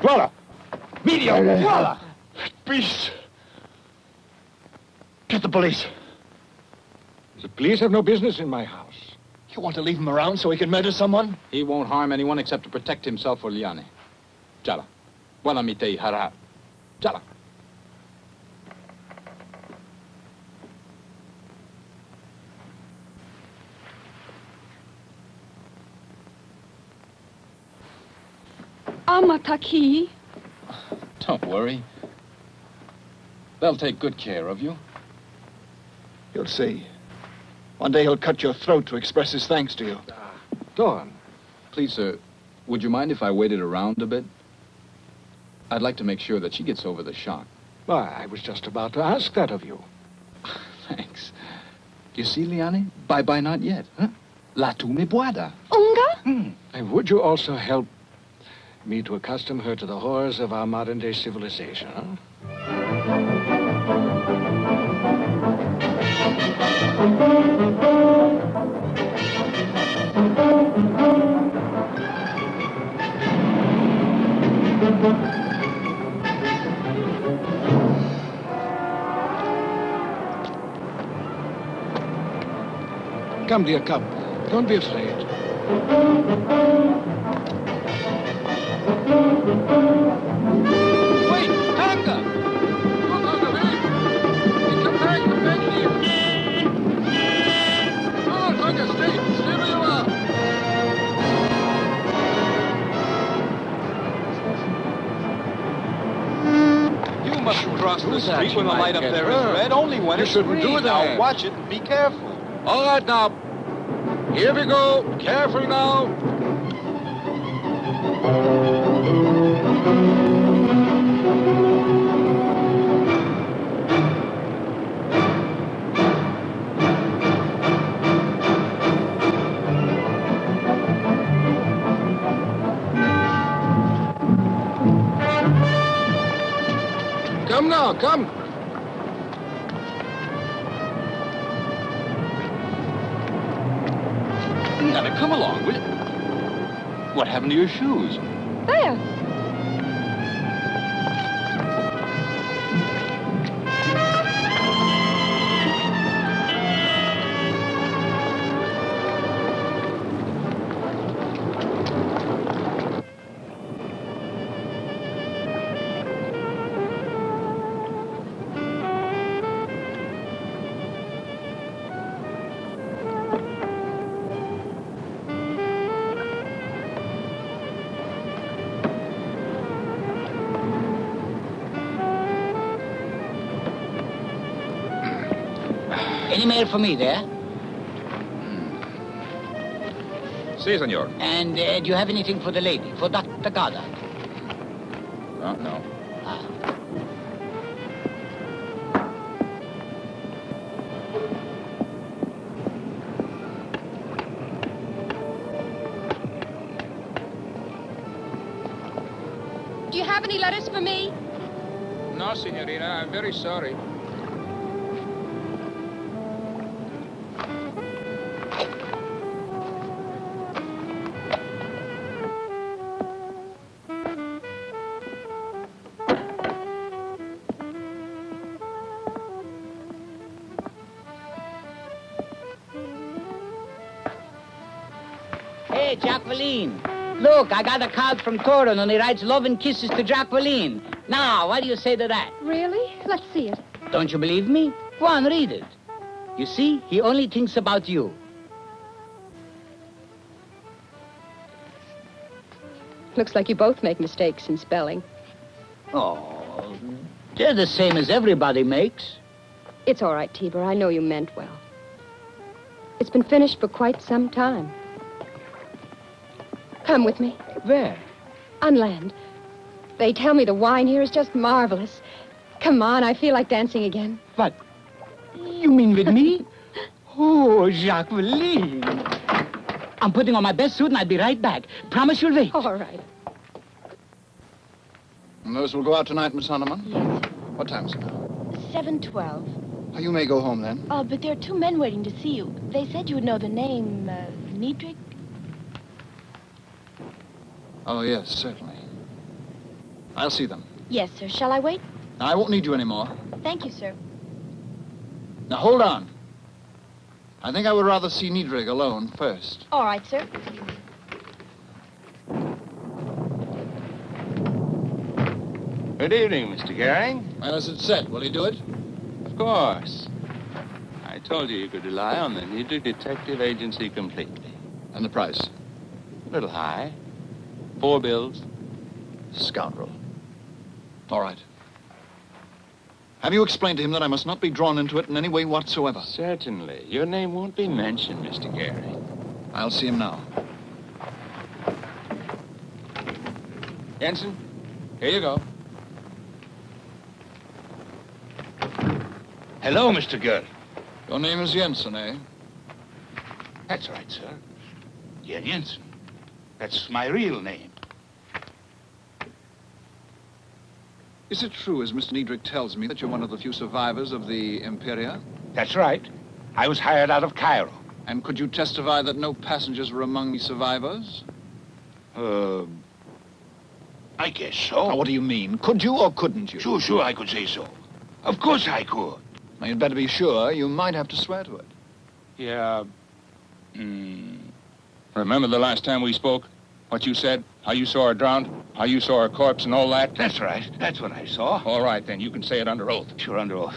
Voila! Medio! Voila! Beast! Get the police. The police have no business in my house. You want to leave him around so he can murder someone? He won't harm anyone except to protect himself or Liane. Jala. Buona mitei hara. Jala. Amataki. Don't worry. They'll take good care of you. You'll see. One day he'll cut your throat to express his thanks to you. Don, please, sir, would you mind if I waited around a bit? I'd like to make sure that she gets over the shock. Why, I was just about to ask that of you. Thanks. You see, Liane? Bye-bye not yet, huh? La tu me boada. Unga? Mm. And would you also help me to accustom her to the horrors of our modern-day civilization, huh? Come, dear, come. Don't be afraid. Wait, Tonga! Don't go to bed. Come back, come back here. No, Tonga, stay. Stay where you are. You must cross the street when the light up there is red. Only when it's green. You shouldn't do that. Now watch it and be careful. All right, now. Here we go. Careful now. Come now, come. Come along, will you? What happened to your shoes? There. Any mail for me there? Si, senor. And uh, do you have anything for the lady, for Doctor Garda? No, no. Ah. Do you have any letters for me? No, senorita. I'm very sorry. Hey, Jacqueline. Look, I got a card from Torin, and he writes love and kisses to Jacqueline. Now, what do you say to that? Really? Let's see it. Don't you believe me? Go on, read it. You see, he only thinks about you. Looks like you both make mistakes in spelling. Oh, they're the same as everybody makes. It's all right, Tibor. I know you meant well. It's been finished for quite some time. Come with me. Where? On land. They tell me the wine here is just marvelous. Come on, I feel like dancing again. What? You mean with me? Oh, Jacqueline. I'm putting on my best suit and I'll be right back. Promise you'll wait. All right. And those will go out tonight, Miss Honeyman? Yes. What time is it now? seven twelve. Oh, you may go home then. Oh, but there are two men waiting to see you. They said you would know the name, uh, Niedrich. Oh, yes, certainly. I'll see them. Yes, sir. Shall I wait? I won't need you anymore. Thank you, sir. Now, hold on. I think I would rather see Niedrig alone first. All right, sir. Good evening, Mister Gehring. Well, as it said, will he do it? Of course. I told you you could rely on the Niedrig Detective Agency completely. And the price? A little high. Four bills. Scoundrel. All right. Have you explained to him that I must not be drawn into it in any way whatsoever? Certainly. Your name won't be mentioned, Mister Gehring. I'll see him now. Jensen, here you go. Hello, Mister Gehring. Your name is Jensen, eh? That's right, sir. Yeah, Jensen. That's my real name. Is it true, as Mister Niedrig tells me, that you're one of the few survivors of the Imperia? That's right. I was hired out of Cairo. And could you testify that no passengers were among the survivors? Uh, I guess so. Now, what do you mean? Could you or couldn't you? Sure, sure, I could say so. Of course I could. Now, you'd better be sure. You might have to swear to it. Yeah. Mm. Remember the last time we spoke? What you said? How you saw her drowned? How you saw her corpse and all that? That's right. That's what I saw. All right, then. You can say it under oath. Sure, under oath.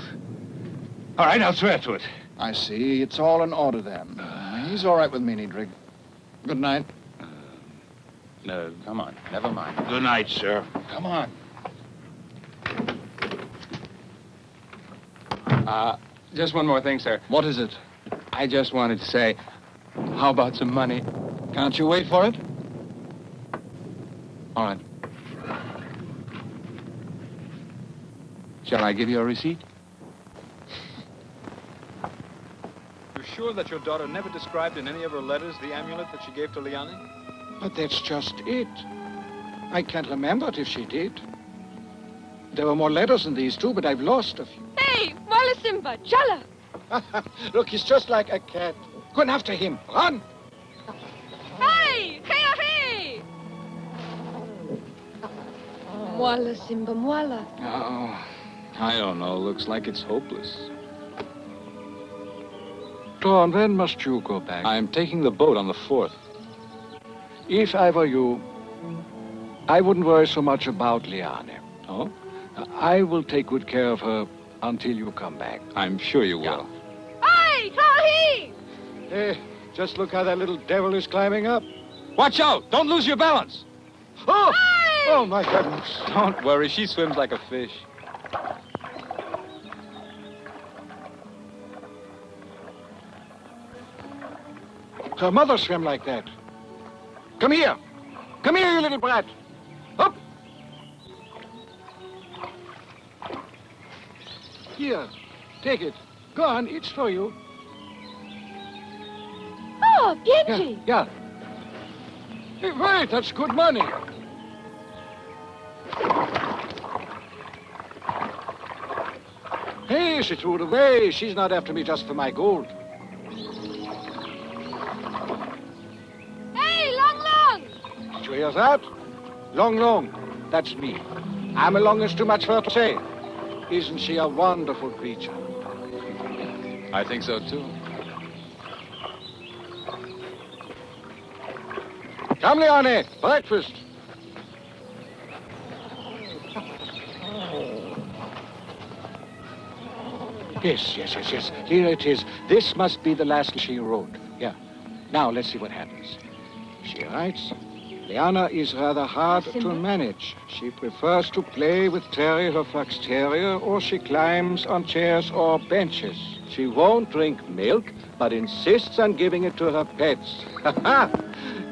All right, I'll swear to it. I see. It's all in order, then. Uh, He's all right with me, Niedrig. Good night. Uh, no, come on. Never mind. Good night, sir. Come on. Uh, just one more thing, sir. What is it? I just wanted to say, how about some money? Can't you wait for it? All right. Shall I give you a receipt? You're sure that your daughter never described in any of her letters the amulet that she gave to Liani? But that's just it. I can't remember it if she did. There were more letters than these two, but I've lost a few. Hey, Walla Simba, Jala! Look, he's just like a cat. Go after him. Run! Hey! Hey! Mwala, Simba, Mwala. Oh, I don't know. Looks like it's hopeless. Torn, when must you go back? I'm taking the boat on the fourth. If I were you, I wouldn't worry so much about Liane. Oh? I will take good care of her until you come back. I'm sure you will. Hey, Tahi! Hey, just look how that little devil is climbing up. Watch out! Don't lose your balance! Oh! Hey! Oh, my goodness. Don't worry. She swims like a fish. Her mother swam like that. Come here. Come here, you little brat. Up. Here. Take it. Go on. It's for you. Oh, Genji. Yeah. yeah. Hey, wait. That's good money. Hey, she threw it away. She's not after me just for my gold. Hey, Long Long! Did you hear that? Long Long, that's me. I'm along is too much for her to say. Isn't she a wonderful creature? I think so, too. Come, Liane, breakfast. Yes, yes, yes, yes. Here it is. This must be the last she wrote. Yeah. Now, let's see what happens. She writes, Liana is rather hard to manage. She prefers to play with Terry, her fox terrier, or she climbs on chairs or benches. She won't drink milk, but insists on giving it to her pets. Ha ha!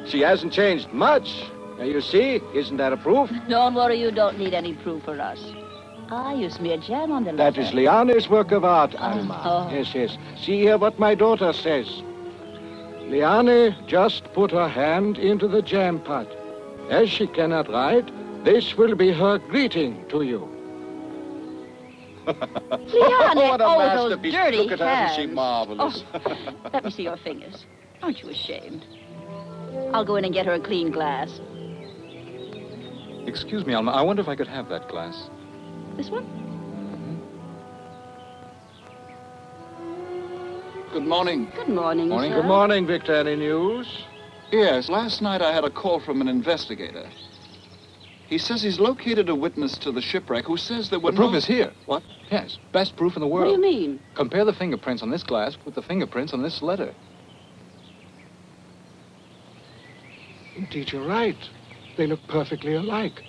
She hasn't changed much. Now, you see, isn't that a proof? Don't worry, you don't need any proof for us. Ah, you smeared jam on the letter. That is Liane's work of art, Alma. Oh. Yes, yes. See here what my daughter says. Liane just put her hand into the jam pot. As she cannot write, this will be her greeting to you. Liane, oh, what a oh, masterpiece. Those dirty Look at her, hands. Isn't she marvelous? Oh. Let me see your fingers. Aren't you ashamed? I'll go in and get her a clean glass. Excuse me, Alma. I wonder if I could have that glass. This one? Mm-hmm. Good morning. Good morning, Morning. Sir. Good morning, Victor. Any news? Yes. Last night I had a call from an investigator. He says he's located a witness to the shipwreck who says there were no... The proof is here. What? Yes, best proof in the world. What do you mean? Compare the fingerprints on this glass with the fingerprints on this letter. Indeed, you're right. They look perfectly alike.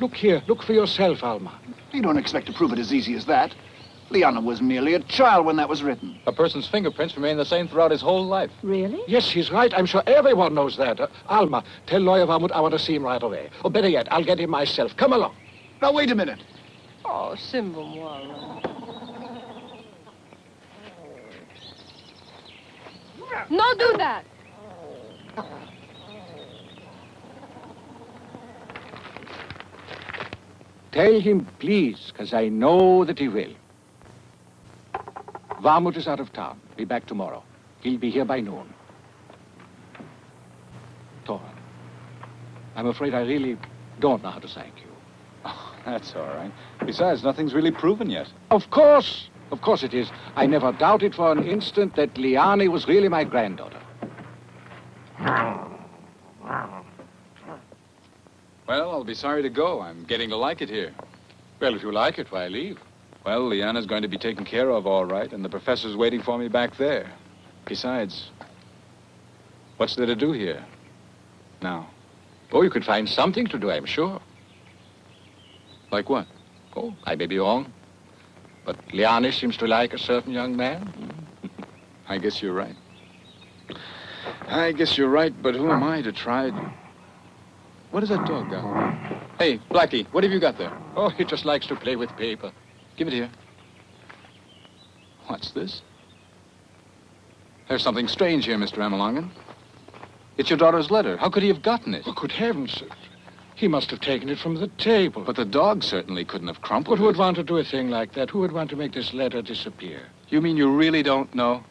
Look here, look for yourself, Alma. You don't expect to prove it as easy as that. Leona was merely a child when that was written. A person's fingerprints remain the same throughout his whole life. Really? Yes, he's right. I'm sure everyone knows that. Uh, Alma, tell Lawyer Varmut I want to see him right away. Or better yet, I'll get him myself. Come along. Now, wait a minute. Oh, Simbamwala. No, do that. Tell him, please, because I know that he will. Varmut is out of town. Be back tomorrow. He'll be here by noon. Tora, I'm afraid I really don't know how to thank you. Oh, that's all right. Besides, nothing's really proven yet. Of course. Of course it is. I never doubted for an instant that Liani was really my granddaughter. Well, I'll be sorry to go. I'm getting to like it here. Well, if you like it, why leave? Well, Liana's going to be taken care of all right, and the professor's waiting for me back there. Besides, what's there to do here now? Oh, you could find something to do, I'm sure. Like what? Oh, I may be wrong, but Liana seems to like a certain young man. I guess you're right. I guess you're right, but who am I to try to... What does that dog got? Hey, Blackie, what have you got there? Oh, he just likes to play with paper. Give it here. What's this? There's something strange here, Mister Amelongan. It's your daughter's letter. How could he have gotten it? Oh, good heavens, sir. He must have taken it from the table. But the dog certainly couldn't have crumpled it. But who would want to do a thing like that? Who would want to make this letter disappear? You mean you really don't know?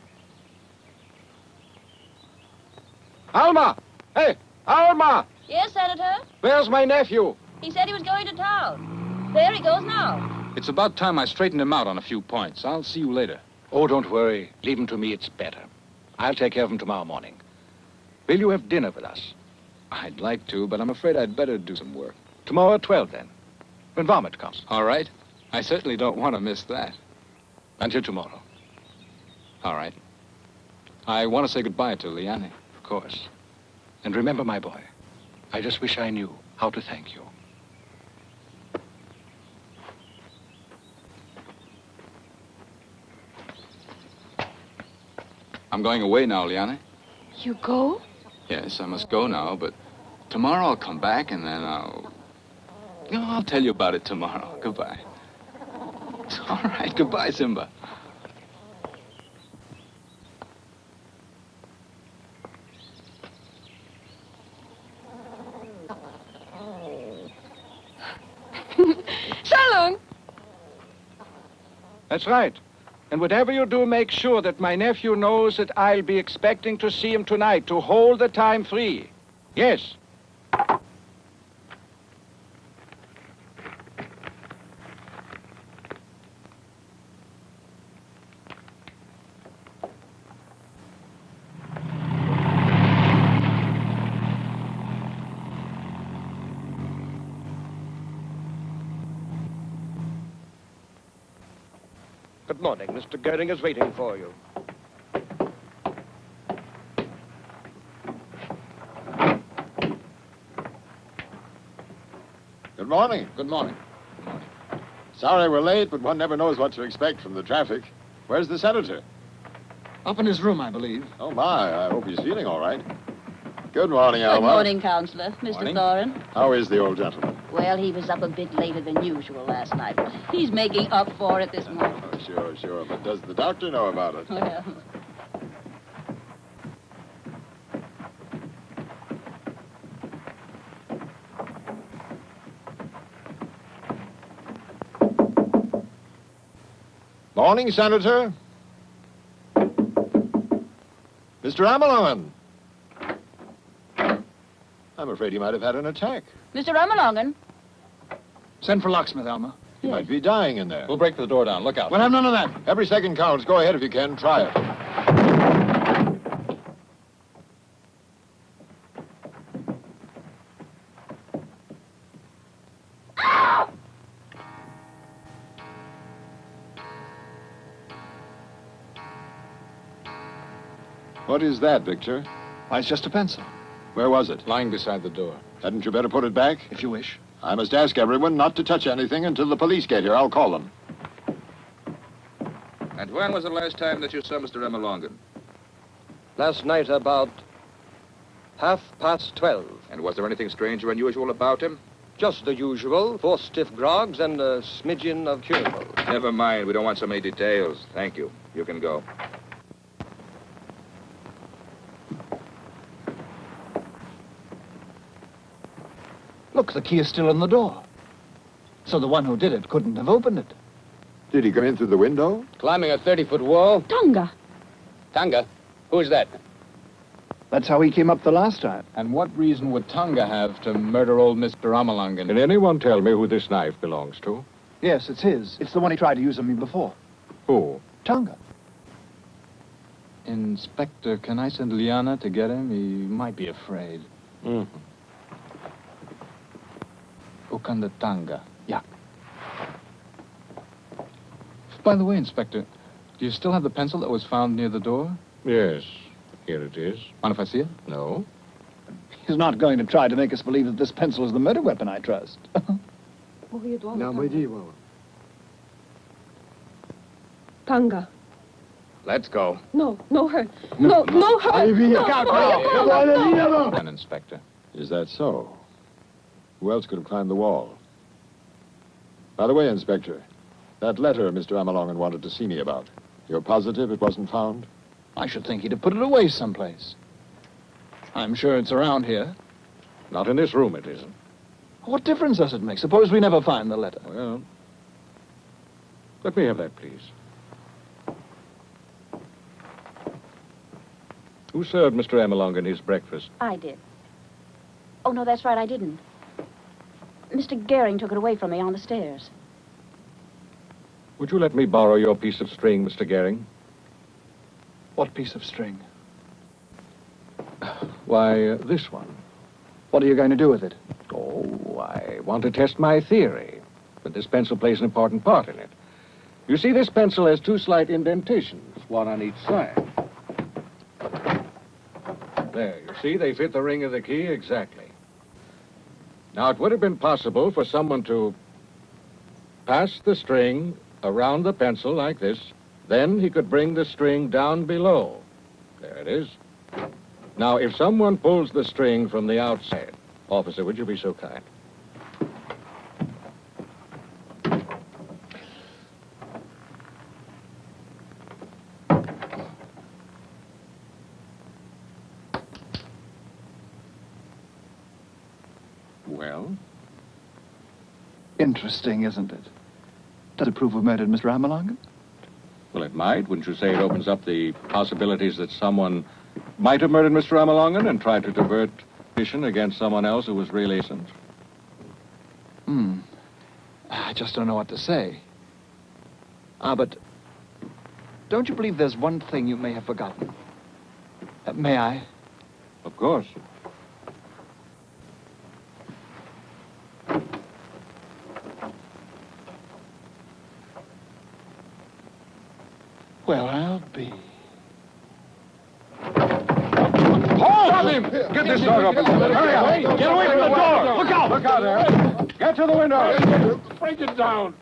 Alma! Hey, Alma! Yes, Senator? Where's my nephew? He said he was going to town. There he goes now. It's about time I straightened him out on a few points. I'll see you later. Oh, don't worry. Leave him to me. It's better. I'll take care of him tomorrow morning. Will you have dinner with us? I'd like to, but I'm afraid I'd better do some work. Tomorrow at twelve, then, when Varmut comes. All right. I certainly don't want to miss that. Until tomorrow. All right. I want to say goodbye to Liani. Of course. And remember, my boy, I just wish I knew how to thank you. I'm going away now, Liana. You go? Yes, I must go now, but tomorrow I'll come back and then I'll... No, I'll tell you about it tomorrow. Goodbye. It's all right. Goodbye, Simba. So long. That's right. And whatever you do, make sure that my nephew knows that I'll be expecting to see him tonight, to hold the time free. Yes. Morning. Mister Goering is waiting for you. Good morning. Good morning. Good morning. Sorry we're late, but one never knows what to expect from the traffic. Where's the senator? Up in his room, I believe. Oh, my. I hope he's feeling all right. Good morning, Alma. Good morning, Counselor. Mister Thorin. How is the old gentleman? Well, he was up a bit later than usual last night. He's making up for it this morning. Oh, sure, sure. But does the doctor know about it? Well. Morning, Senator. Mister Amelongan. I'm afraid he might have had an attack. Mister Amelongan, Send for locksmith, Alma. He yes. might be dying in there. We'll break the door down. Look out. We'll have none of that. Every second counts. Go ahead if you can. Try it. Ow! What is that, Victor? Why, it's just a pencil. Where was it? Lying beside the door. Hadn't you better put it back? If you wish. I must ask everyone not to touch anything until the police get here. I'll call them. And when was the last time that you saw Mister Remolongan? Last night about half past twelve. And was there anything strange or unusual about him? Just the usual. Four stiff grogs and a smidgen of curable. Never mind. We don't want so many details. Thank you. You can go. Look, the key is still in the door. So the one who did it couldn't have opened it. Did he come in through the window? Climbing a thirty-foot wall? Tonga. Tonga? Who's that? That's how he came up the last time. And what reason would Tonga have to murder old Mister Remolongan? Can anyone tell me who this knife belongs to? Yes, it's his. It's the one he tried to use on me before. Who? Tonga. Inspector, can I send Liana to get him? He might be afraid. Mm-hmm. Ukanda Tonga. Yeah. By the way, Inspector, do you still have the pencil that was found near the door? Yes. Here it is. Mind if I see it? No. He's not going to try to make us believe that this pencil is the murder weapon, I trust. Tonga. Let's go. No, no hurt. No, no hurt. No, no, Inspector. Is that so? Who else could have climbed the wall? By the way, Inspector, that letter Mister Remolongan wanted to see me about, you're positive it wasn't found? I should think he'd have put it away someplace. I'm sure it's around here. Not in this room, it isn't. What difference does it make? Suppose we never find the letter. Well, let me have that, please. Who served Mister Remolongan his breakfast? I did. Oh, no, that's right, I didn't. Mister Gehring took it away from me on the stairs. Would you let me borrow your piece of string, Mister Gehring? What piece of string? Why, uh, this one. What are you going to do with it? Oh, I want to test my theory. But this pencil plays an important part in it. You see, this pencil has two slight indentations, one on each side. There, you see, they fit the ring of the key exactly. Now, it would have been possible for someone to pass the string around the pencil like this. Then he could bring the string down below. There it is. Now, if someone pulls the string from the outside... Officer, would you be so kind? Interesting, isn't it? Does it prove we murdered Mister Remolongan? Well, it might. Wouldn't you say it opens up the possibilities that someone might have murdered Mister Remolongan and tried to divert suspicion against someone else who was really innocent? Hmm. I just don't know what to say. Ah, but don't you believe there's one thing you may have forgotten? Uh, may I? Of course. Well, I'll be. Hold him! Get this dog open. Hurry up! Get away from the door! Look out! Look out there! Get to the window! Break it down!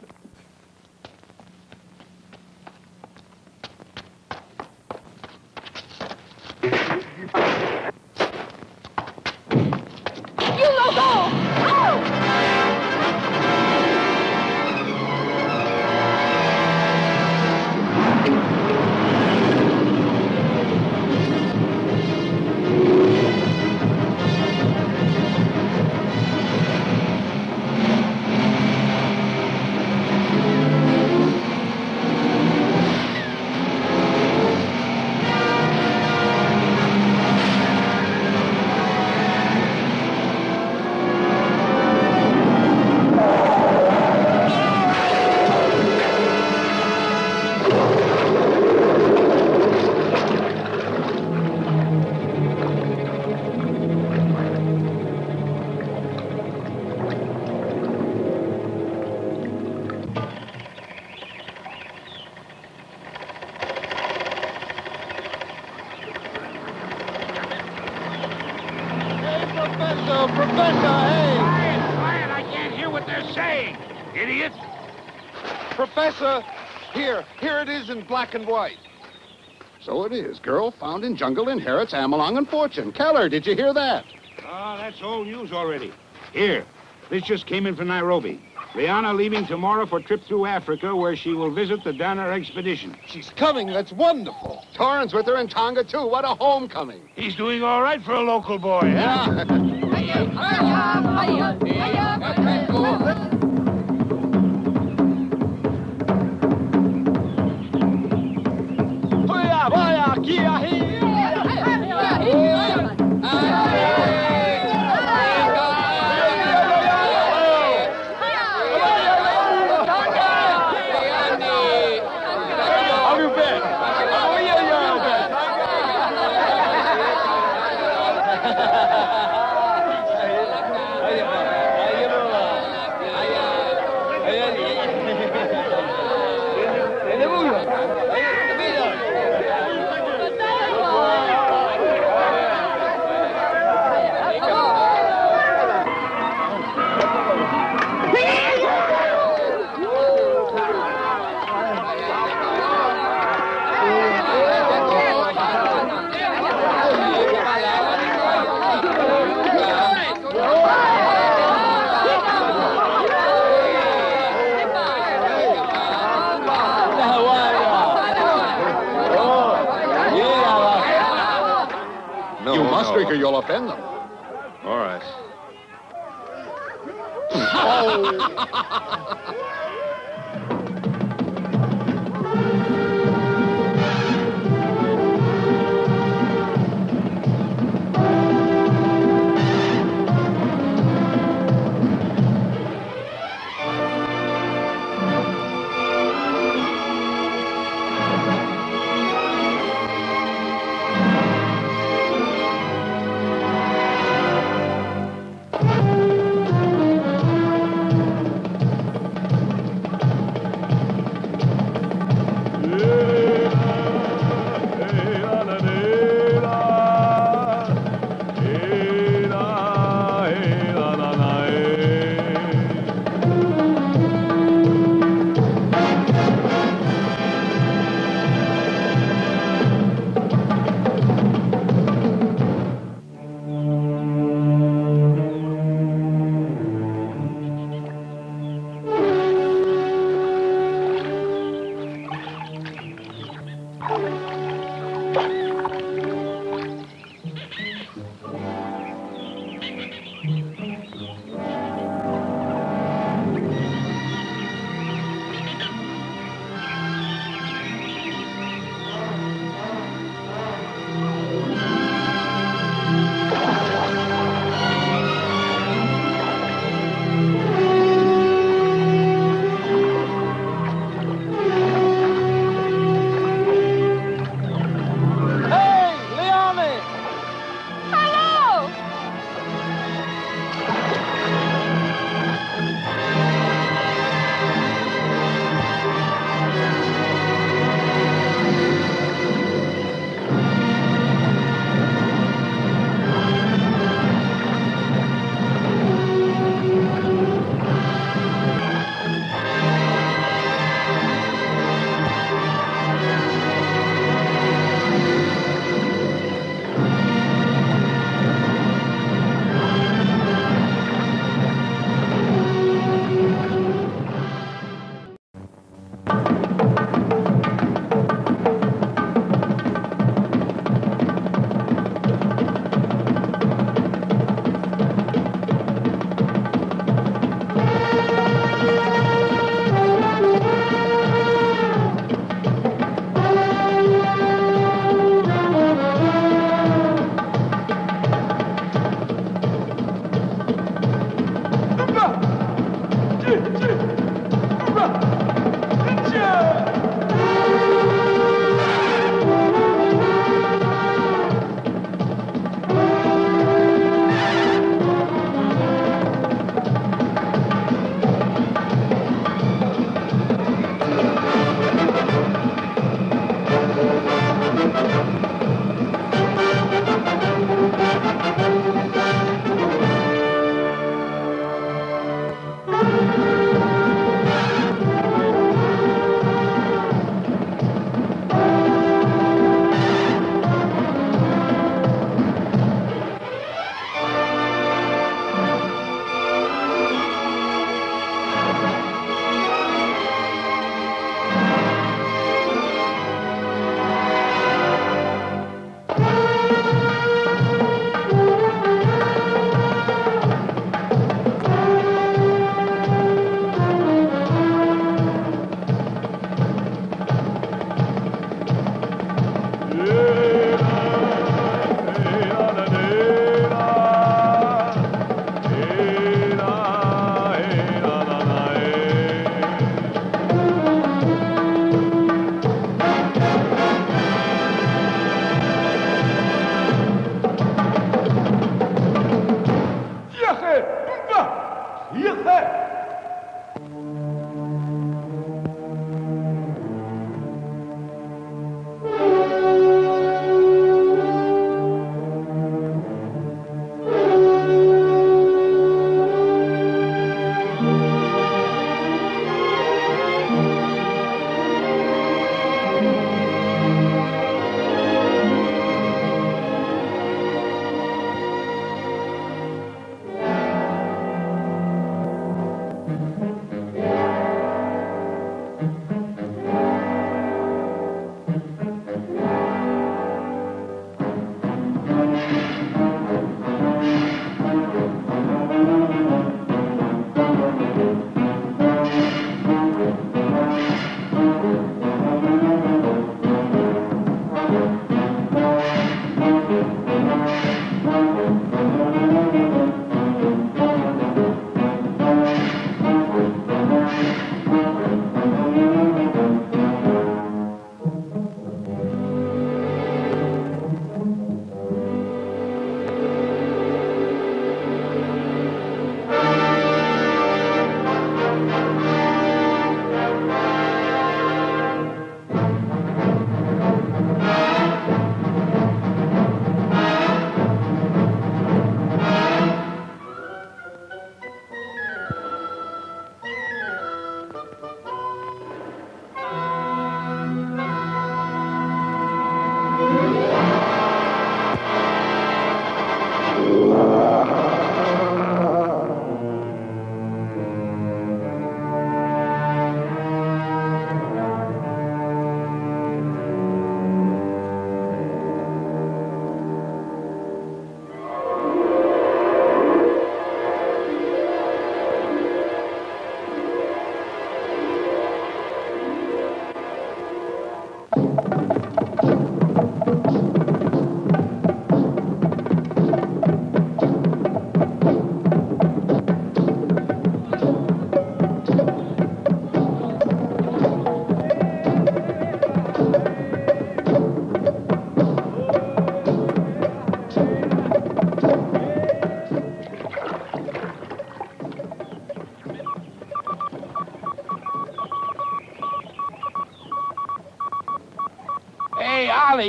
Professor, Professor, hey! Quiet, quiet, I can't hear what they're saying, idiot! Professor, here, here it is in black and white. So it is. Girl found in jungle inherits Amelung and fortune. Keller, did you hear that? Ah, oh, that's old news already. Here, this just came in from Nairobi. Rihanna leaving tomorrow for a trip through Africa where she will visit the Donner Expedition. She's coming. That's wonderful. Torrance with her in Tonga, too. What a homecoming. He's doing all right for a local boy, huh? Or you'll offend them. All right. Oh.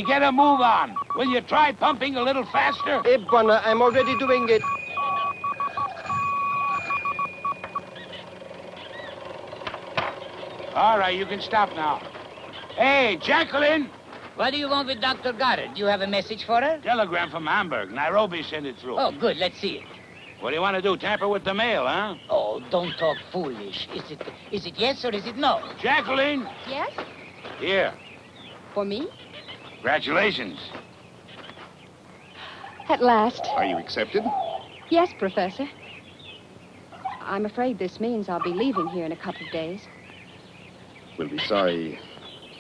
Get a move on. Will you try pumping a little faster? Hey, Bonner, I'm already doing it. All right, you can stop now. Hey, Jacqueline! What do you want with Doctor Goddard? Do you have a message for her? Telegram from Hamburg. Nairobi sent it through. Oh, good. Let's see it. What do you want to do? Tamper with the mail, huh? Oh, don't talk foolish. Is it, is it yes or is it no? Jacqueline! Yes? Here. For me? Congratulations. At last. Are you accepted? Yes, Professor. I'm afraid this means I'll be leaving here in a couple of days. We'll be sorry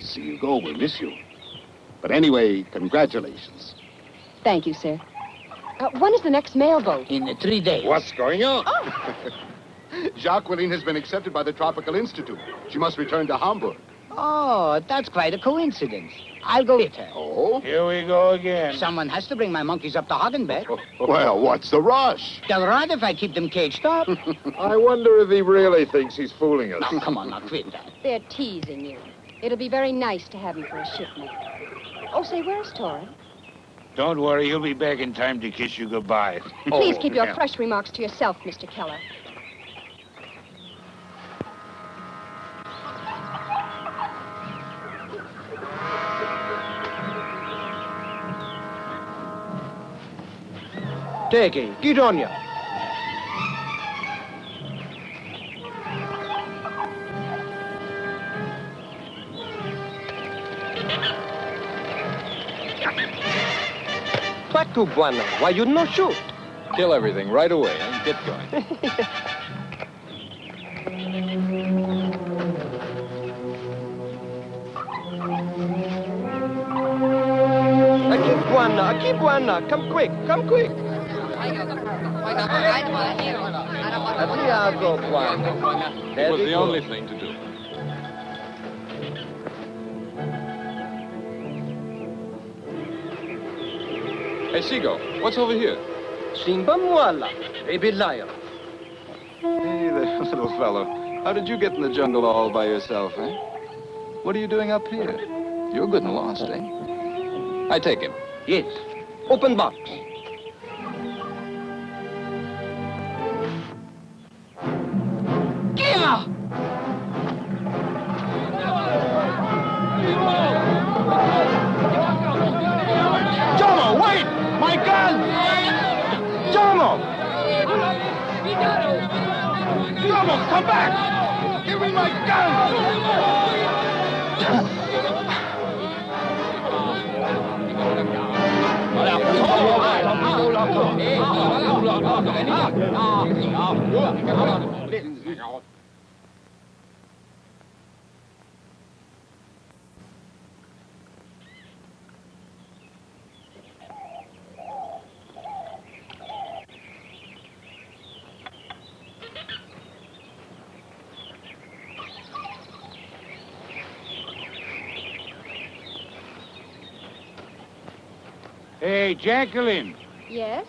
to see you go. We'll miss you. But anyway, congratulations. Thank you, sir. Uh, when is the next mail boat? In uh, three days. What's going on? Oh. Jacqueline has been accepted by the Tropical Institute. She must return to Hamburg. Oh, that's quite a coincidence. I'll go with her. Oh? Here we go again. Someone has to bring my monkeys up to Hagenbeck. Well, what's the rush? They'll rot if I keep them caged up. I wonder if he really thinks he's fooling us. Now, come on, now, quit that. They're teasing you. It'll be very nice to have him for a shipmate. Oh, say, where's Torrey? Don't worry, he'll be back in time to kiss you goodbye. Please oh, keep your yeah. crush remarks to yourself, Mister Keller. Turkey, get on ya. Patubuana, why you no shoot? Kill everything right away and get going. Akibwana, Akibwana, come quick, come quick. It was the only thing to do. Hey, Seago, what's over here? Simba Mwala, baby lion. Hey there, little fellow. How did you get in the jungle all by yourself, eh? What are you doing up here? You're good and lost, eh? I take him. Yes. Open box. Come back! Give me my gun! Hey, Jacqueline. Yes?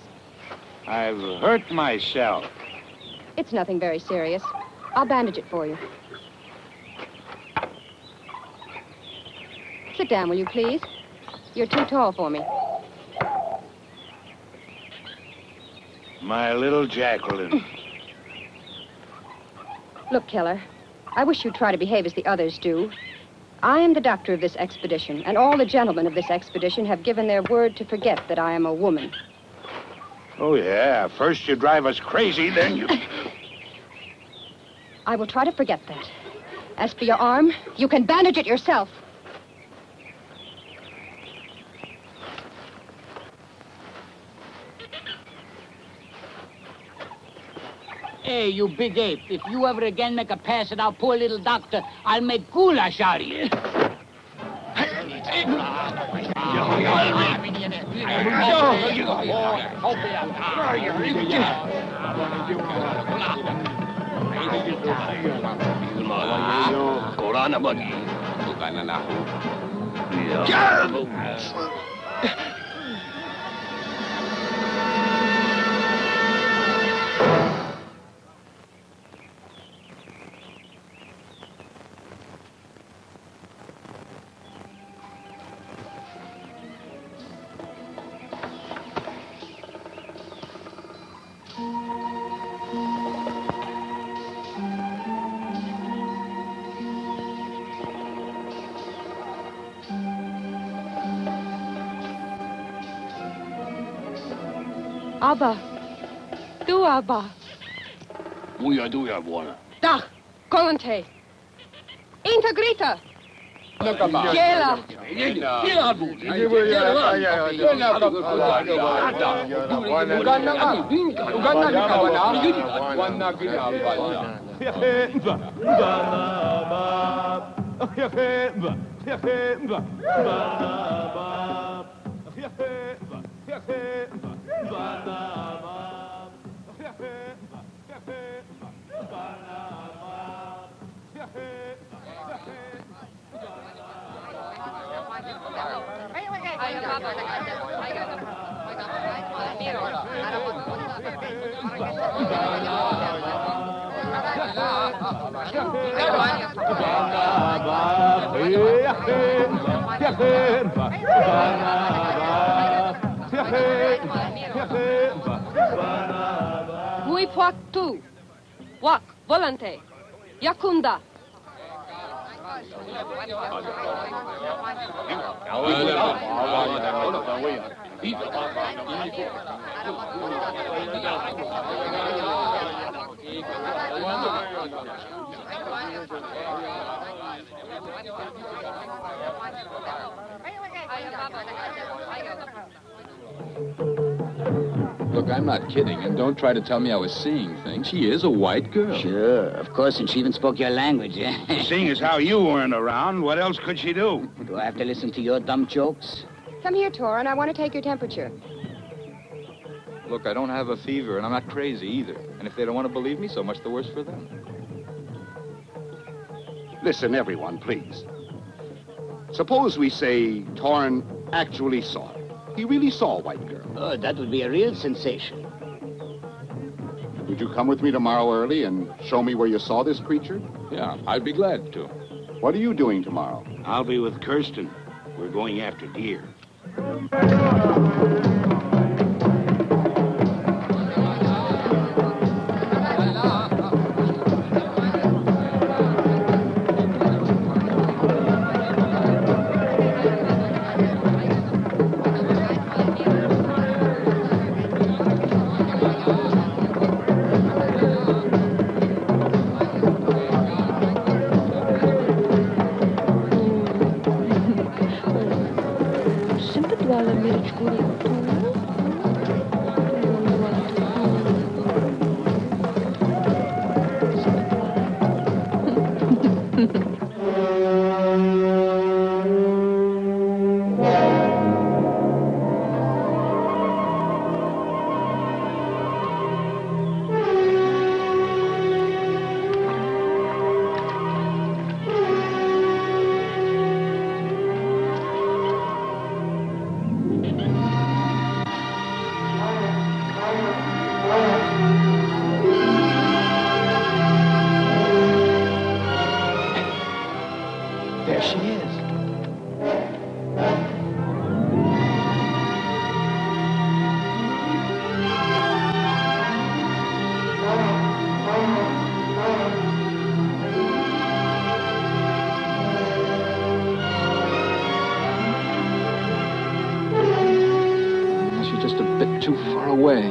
I've hurt myself. It's nothing very serious. I'll bandage it for you. Sit down, will you, please? You're too tall for me. My little Jacqueline. Look, Keller, I wish you'd try to behave as the others do. I am the doctor of this expedition, and all the gentlemen of this expedition have given their word to forget that I am a woman. Oh, yeah. First you drive us crazy, then you... I will try to forget that. As for your arm, you can bandage it yourself. Hey, you big ape, if you ever again make a pass at our poor little doctor, I'll make goulash out of you. Abba. Du, Abba. Muja, du, ja, buona. Dach, kolente. Integrita. Gela. Gela, bu. Gela, Hui Puak Tu, Wak Volante, Yakunda. Look, I'm not kidding, and don't try to tell me I was seeing things. She is a white girl. Sure, of course, and she even spoke your language, eh? Seeing as how you weren't around, what else could she do? Do I have to listen to your dumb jokes? Come here, Toran, I want to take your temperature. Look, I don't have a fever, and I'm not crazy either. And if they don't want to believe me, so much the worse for them. Listen, everyone, please. Suppose we say Toran actually saw it. He really saw a white girl. Oh, that would be a real sensation. Would you come with me tomorrow early and show me where you saw this creature? Yeah, I'd be glad to. What are you doing tomorrow? I'll be with Kirsten. We're going after deer. Too far away.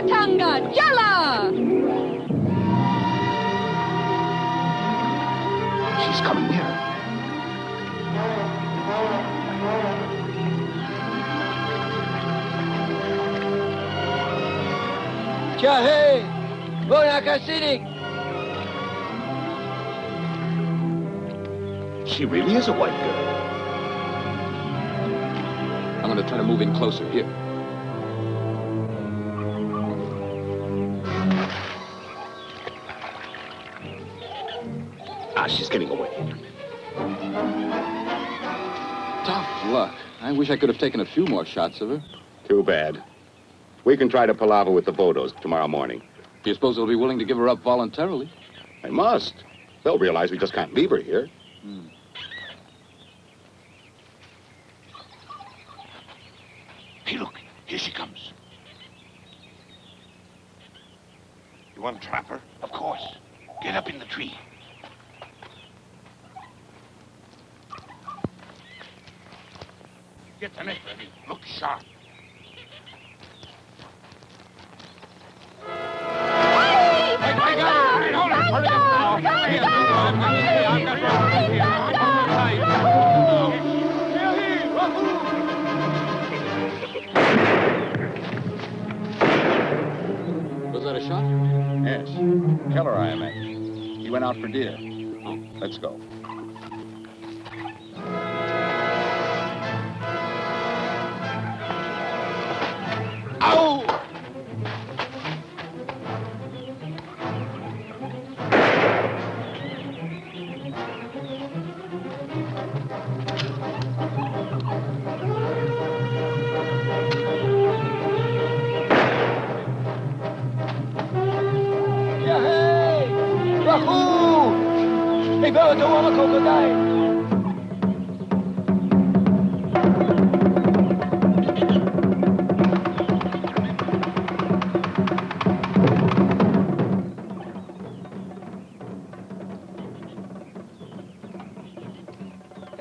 Katanga Jala! She's coming nearer. Chahe, Bonakasinik. She really is a white girl. I'm going to try to move in closer here. Ah, she's getting away. Tough luck. I wish I could have taken a few more shots of her. Too bad. We can try to palaver with the Vodos tomorrow morning. Do you suppose they'll be willing to give her up voluntarily? They must. They'll realize we just can't leave her here. Hmm. Hey, look. Here she comes. You want to trap her? Of course. Get up in the tree. Get the net ready. Look sharp. Was that a shot? Yes. Keller, I met. He went out for deer. Let's go.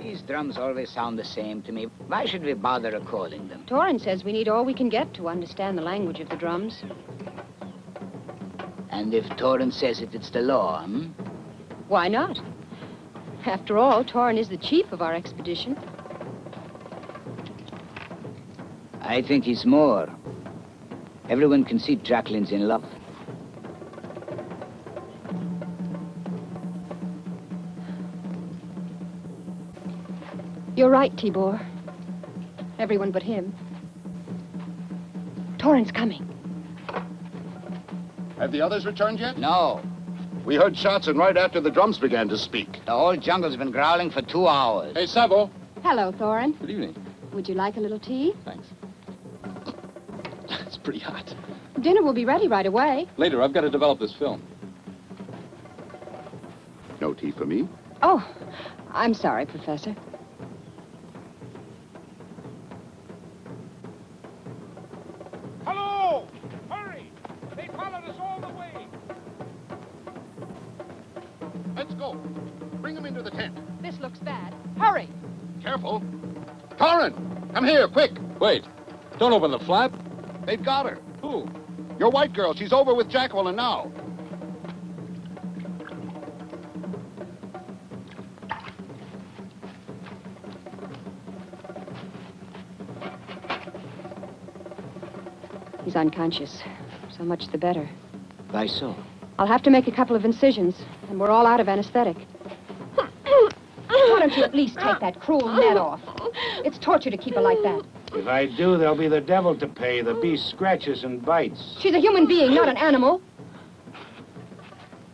These drums always sound the same to me. Why should we bother recording them? Torrin says we need all we can get to understand the language of the drums. And if Torrin says it, it's the law, hmm? Why not? After all, Torrin is the chief of our expedition. I think he's more. Everyone can see Jacqueline's in love. You're right, Tibor. Everyone but him. Torrin's coming. Have the others returned yet? No. We heard shots, and right after the drums began to speak. The whole jungle's been growling for two hours. Hey, Sabo. Hello, Torrin. Good evening. Would you like a little tea? Thanks. It's pretty hot. Dinner will be ready right away. Later, I've got to develop this film. No tea for me? Oh, I'm sorry, Professor. Quick! Wait. Don't open the flap. They've got her. Who? Your white girl. She's over with Jacqueline now. He's unconscious. So much the better. Why so? I'll have to make a couple of incisions, and we're all out of anesthetic. Why don't you at least take that cruel net off? It's torture to keep her like that. If I do, there'll be the devil to pay. The beast scratches and bites. She's a human being, not an animal.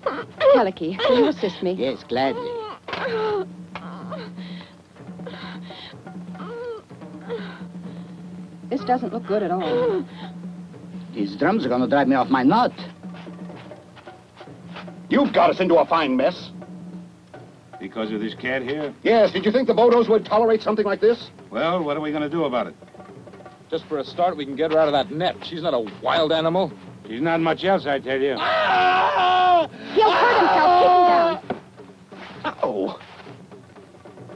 Peliki, will you assist me? Yes, gladly. This doesn't look good at all. These drums are going to drive me off my nut. You've got us into a fine mess. Because of this cat here? Yes, did you think the Vodos would tolerate something like this? Well, what are we going to do about it? Just for a start, we can get her out of that net. She's not a wild animal. She's not much else, I tell you. Ah! He'll hurt himself. Keep him down. Uh-oh.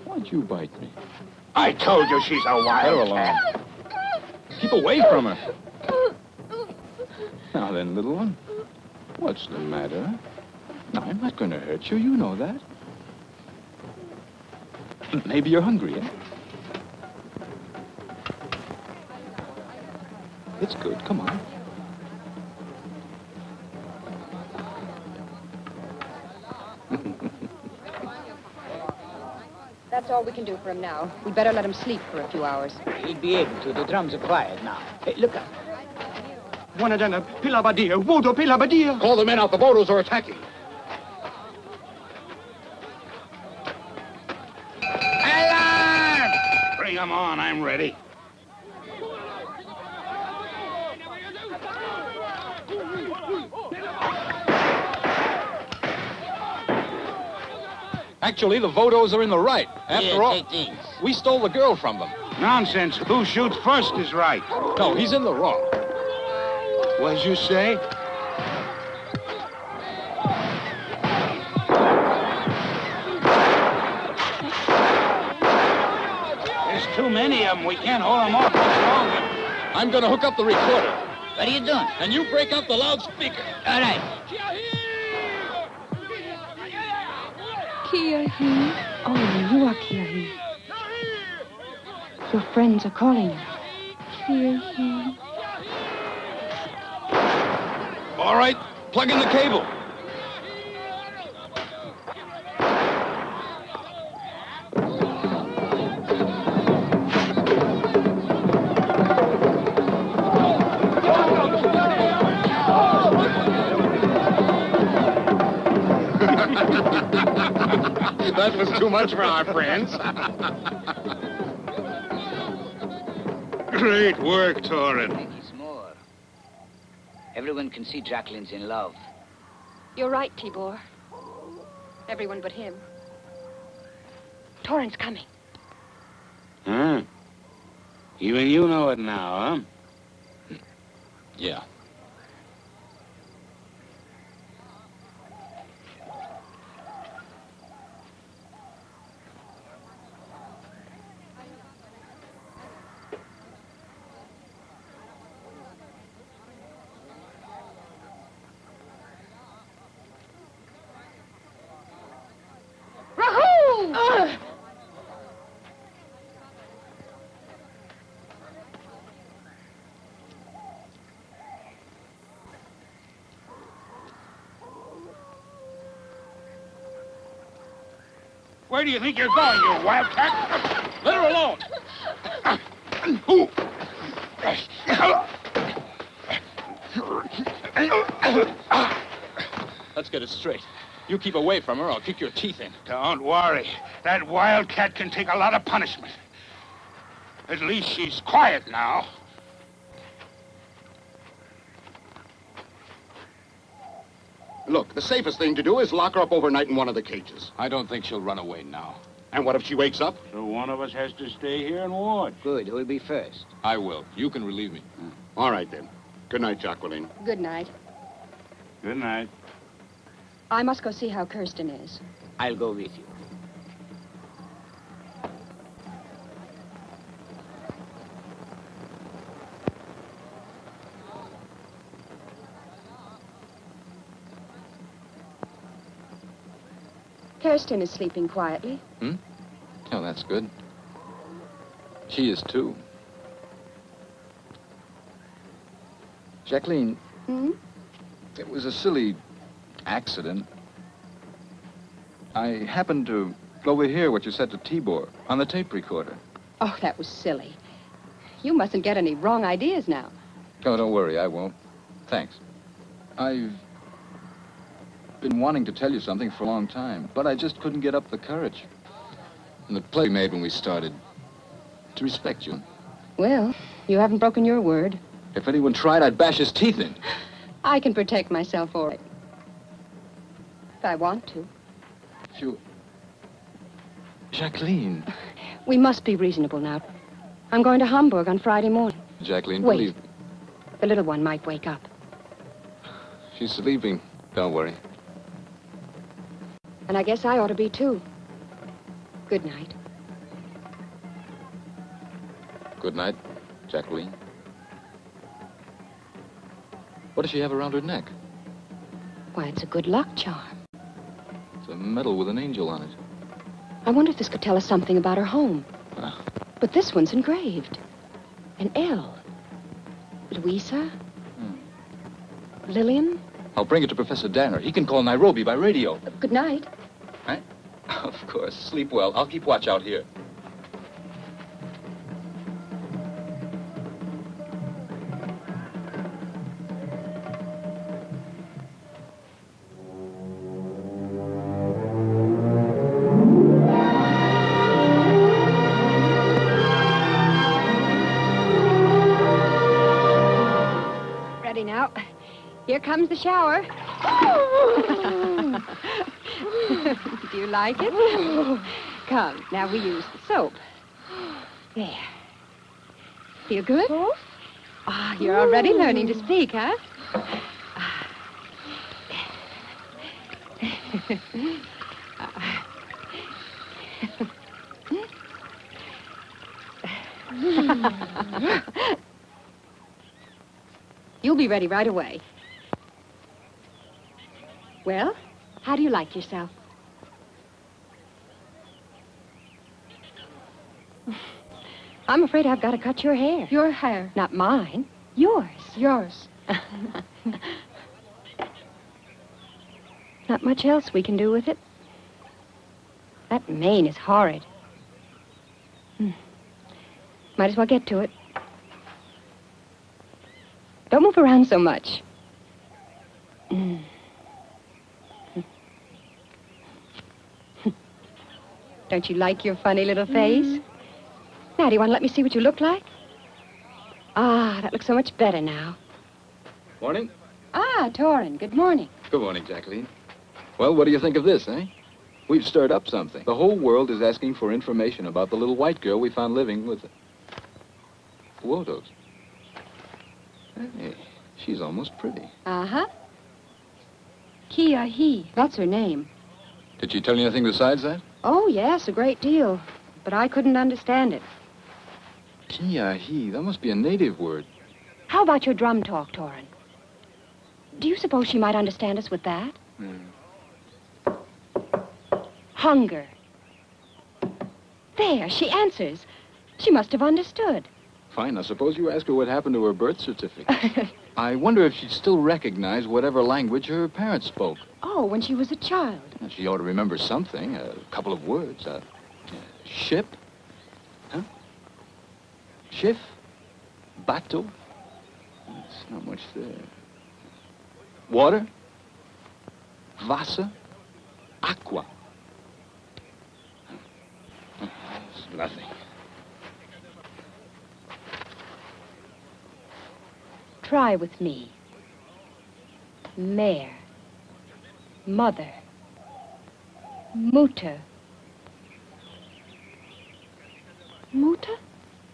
Why'd you bite me? I told you she's a wild cat. Keep away from her. Now then, little one, what's the matter? Now, I'm not going to hurt you, you know that. Maybe you're hungry, eh? It's good, come on. That's all we can do for him now. We'd better let him sleep for a few hours. He'd be able to. The drums are quiet now. Hey, look up. Buonadonna, Pilabadia, Wodo, Pilabadia. Call the men out. The Vodos are attacking. Alarm! Bring them on. I'm ready. Actually, the Vodos are in the right. After yeah, all, we stole the girl from them. Nonsense. Who shoots first is right. No, he's in the wrong. What'd you say? There's too many of them. We can't hold them off much longer. I'm going to hook up the recorder. What are you doing? And you break up the loudspeaker. All right. Kiahi. Oh, you are Kiahi. Your friends are calling you. Kiahi. All right, plug in the cable. That was too much for our friends. Great work, Torin. He's more. Everyone can see Jacqueline's in love. You're right, Tibor. Everyone but him. Torin's coming. Huh? Even you know it now, huh? Yeah. Where do you think you're going, you wildcat? Let her alone. Let's get it straight. You keep away from her, I'll kick your teeth in. Don't worry. That wildcat can take a lot of punishment. At least she's quiet now. Look, the safest thing to do is lock her up overnight in one of the cages. I don't think she'll run away now. And what if she wakes up? So one of us has to stay here and watch. Good. Who'll be first? I will. You can relieve me. Mm. All right, then. Good night, Jacqueline. Good night. Good night. I must go see how Kirsten is. I'll go with you. Kirsten is sleeping quietly. Hmm? Oh, that's good. She is, too. Jacqueline. Hmm? It was a silly accident. I happened to overhear what you said to Tibor on the tape recorder. Oh, that was silly. You mustn't get any wrong ideas now. Oh, don't worry, I won't. Thanks. I've... been wanting to tell you something for a long time, but I just couldn't get up the courage. And the play we made when we started to respect you. Well, you haven't broken your word. If anyone tried, I'd bash his teeth in. I can protect myself, all right. If I want to. You... Jacqueline. We must be reasonable now. I'm going to Hamburg on Friday morning. Jacqueline, wait. Believe... The little one might wake up. She's sleeping. Don't worry. And I guess I ought to be, too. Good night. Good night, Jacqueline. What does she have around her neck? Why, it's a good luck charm. It's a medal with an angel on it. I wonder if this could tell us something about her home. Ah. But this one's engraved. An L. Louisa? Hmm. Lillian? I'll bring it to Professor Danner. He can call Nairobi by radio. Uh, good night. Right? Of course. Sleep well. I'll keep watch out here. Here comes the shower. Do you like it? Come, now we use the soap. There. Feel good? Oh, oh you're Ooh. already learning to speak, huh? You'll be ready right away. Well, how do you like yourself? I'm afraid I've got to cut your hair. Your hair? Not mine. Yours. Yours. Not much else we can do with it. That mane is horrid. Hmm. Might as well get to it. Don't move around so much. Mm. Don't you like your funny little face? Mm. Now, do you want to let me see what you look like? Ah, that looks so much better now. Morning. Ah, Torin, good morning. Good morning, Jacqueline. Well, what do you think of this, eh? We've stirred up something. The whole world is asking for information about the little white girl we found living with the Kuotos. Hey, she's almost pretty. Uh-huh. Kiahi, that's her name. Did she tell you anything besides that? Oh, yes, a great deal. But I couldn't understand it. Kiahi, that must be a native word. How about your drum talk, Torin? Do you suppose she might understand us with that? Mm. Hunger. There, she answers. She must have understood. Fine, I suppose you ask her what happened to her birth certificate. I wonder if she'd still recognize whatever language her parents spoke. Oh, when she was a child. She ought to remember something, a couple of words. Uh, uh, ship, huh? Shif, bateau. There's not much there. Water, Wasser, aqua. There's nothing. Try with me. Mare. Mother. Mutter. Mutter?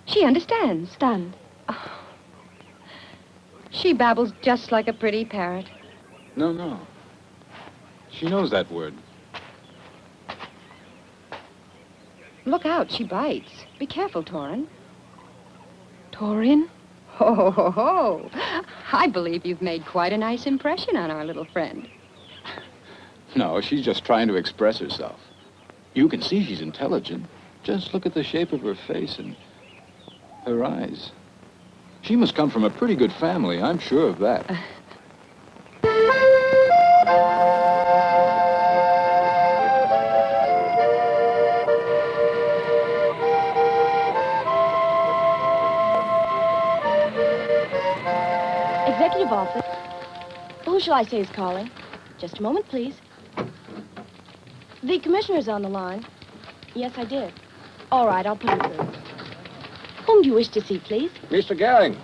She understands. Stunned. Oh. She babbles just like a pretty parrot. No, no. She knows that word. Look out, she bites. Be careful, Torin. Torin? Ho, ho, ho, ho. I believe you've made quite a nice impression on our little friend. No, she's just trying to express herself. You can see she's intelligent. Just look at the shape of her face and her eyes. She must come from a pretty good family, I'm sure of that. Executive office. Who shall I say is calling? Just a moment, please. The commissioner's on the line. Yes, I did. All right, I'll put him through. Whom do you wish to see, please? Mister Gehring.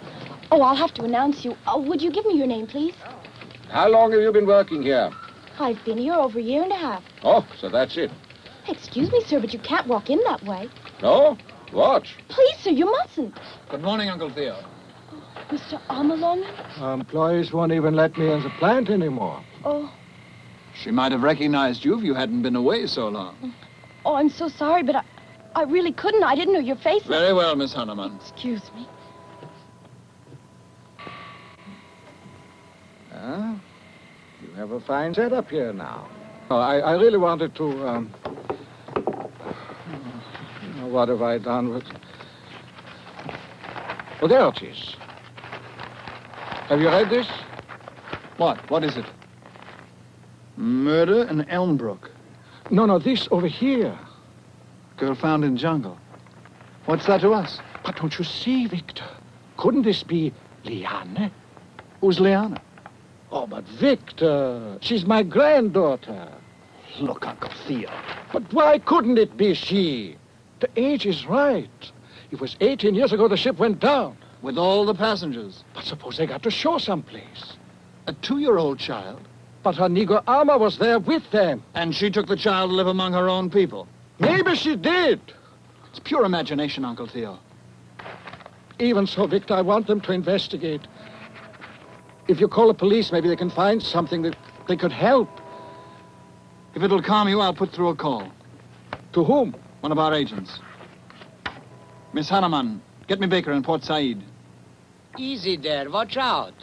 Oh, I'll have to announce you. Uh, would you give me your name, please? How long have you been working here? I've been here over a year and a half. Oh, so that's it. Excuse me, sir, but you can't walk in that way. No? Watch. Please, sir, you mustn't. Good morning, Uncle Theo. Mister Amelung? Our employees won't even let me in the plant anymore. Oh. She might have recognized you if you hadn't been away so long. Oh, I'm so sorry, but I, I really couldn't. I didn't know your face. Very well, Miss Hanneman. Excuse me. Huh? You have a fine setup here now. Oh, I, I really wanted to... Um, what have I done with... Oh, there it is. Have you read this? What? What is it? Murder in Elmbrook. No, no, this over here. Girl found in jungle. What's that to us? But don't you see, Victor? Couldn't this be Liane? Who's Liane? Oh, but Victor, she's my granddaughter. Look, Uncle Theo. But why couldn't it be she? The age is right. It was eighteen years ago the ship went down. With all the passengers. But suppose they got to shore someplace. A two-year-old child? But her Negro Alma was there with them. And she took the child to live among her own people. Maybe she did. It's pure imagination, Uncle Theo. Even so, Victor, I want them to investigate. If you call the police, maybe they can find something that they could help. If it'll calm you, I'll put through a call. To whom? One of our agents. Miss Hanneman, get me Baker in Port Said. Easy there, watch out.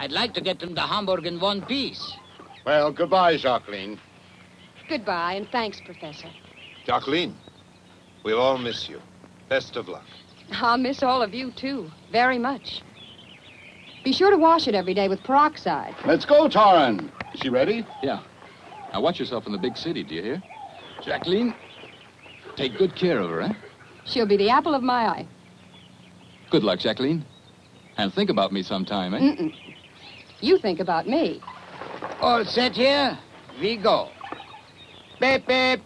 I'd like to get them to Hamburg in one piece. Well, goodbye, Jacqueline. Goodbye, and thanks, Professor. Jacqueline, we'll all miss you. Best of luck. I'll miss all of you, too, very much. Be sure to wash it every day with peroxide. Let's go, Torrin. Is she ready? Yeah. Now watch yourself in the big city, do you hear? Jacqueline, take good care of her, eh? She'll be the apple of my eye. Good luck, Jacqueline. And think about me sometime, eh? Mm-mm. You think about me. All set here? We go. Beep, beep.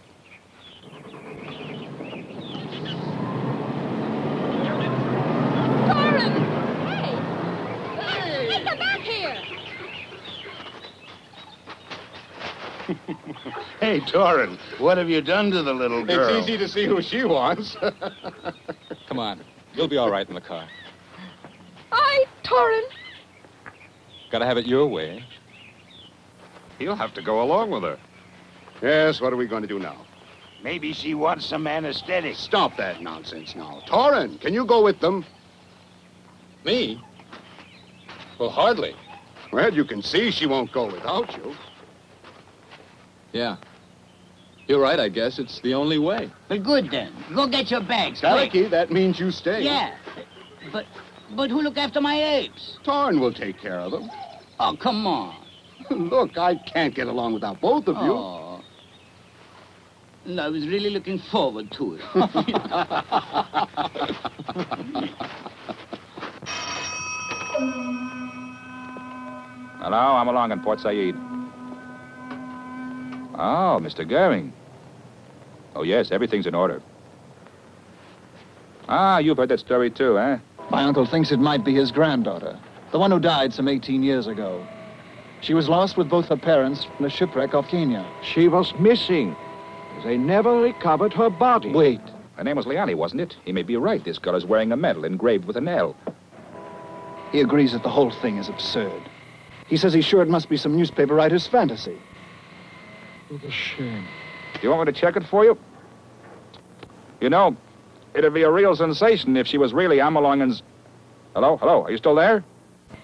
Hey, Torrin, what have you done to the little girl? It's easy to see who she wants. Come on. You'll be all right in the car. Aye, Torrin. Gotta have it your way. He'll have to go along with her. Yes, what are we going to do now? Maybe she wants some anesthetic. Stop that nonsense now. Torrin, can you go with them? Me? Well, hardly. Well, you can see she won't go without you. Yeah. You're right, I guess. It's the only way. But good, then. Go get your bags, Daleki, that means you stay. Yeah. But but who look after my apes? Torrin will take care of them. Oh, come on. Look, I can't get along without both of you. Oh. And I was really looking forward to it. Hello, I'm along in Port Said. Oh, Mister Goering. Oh, yes, everything's in order. Ah, you've heard that story too, eh? My uncle thinks it might be his granddaughter, the one who died some eighteen years ago. She was lost with both her parents from a shipwreck off Kenya. She was missing. They never recovered her body. Wait. Her name was Liane, wasn't it? He may be right. This girl is wearing a medal engraved with an L. He agrees that the whole thing is absurd. He says he's sure it must be some newspaper writer's fantasy. What a shame. Do you want me to check it for you? You know, it'd be a real sensation if she was really Amalongan's... Hello? Hello? Are you still there?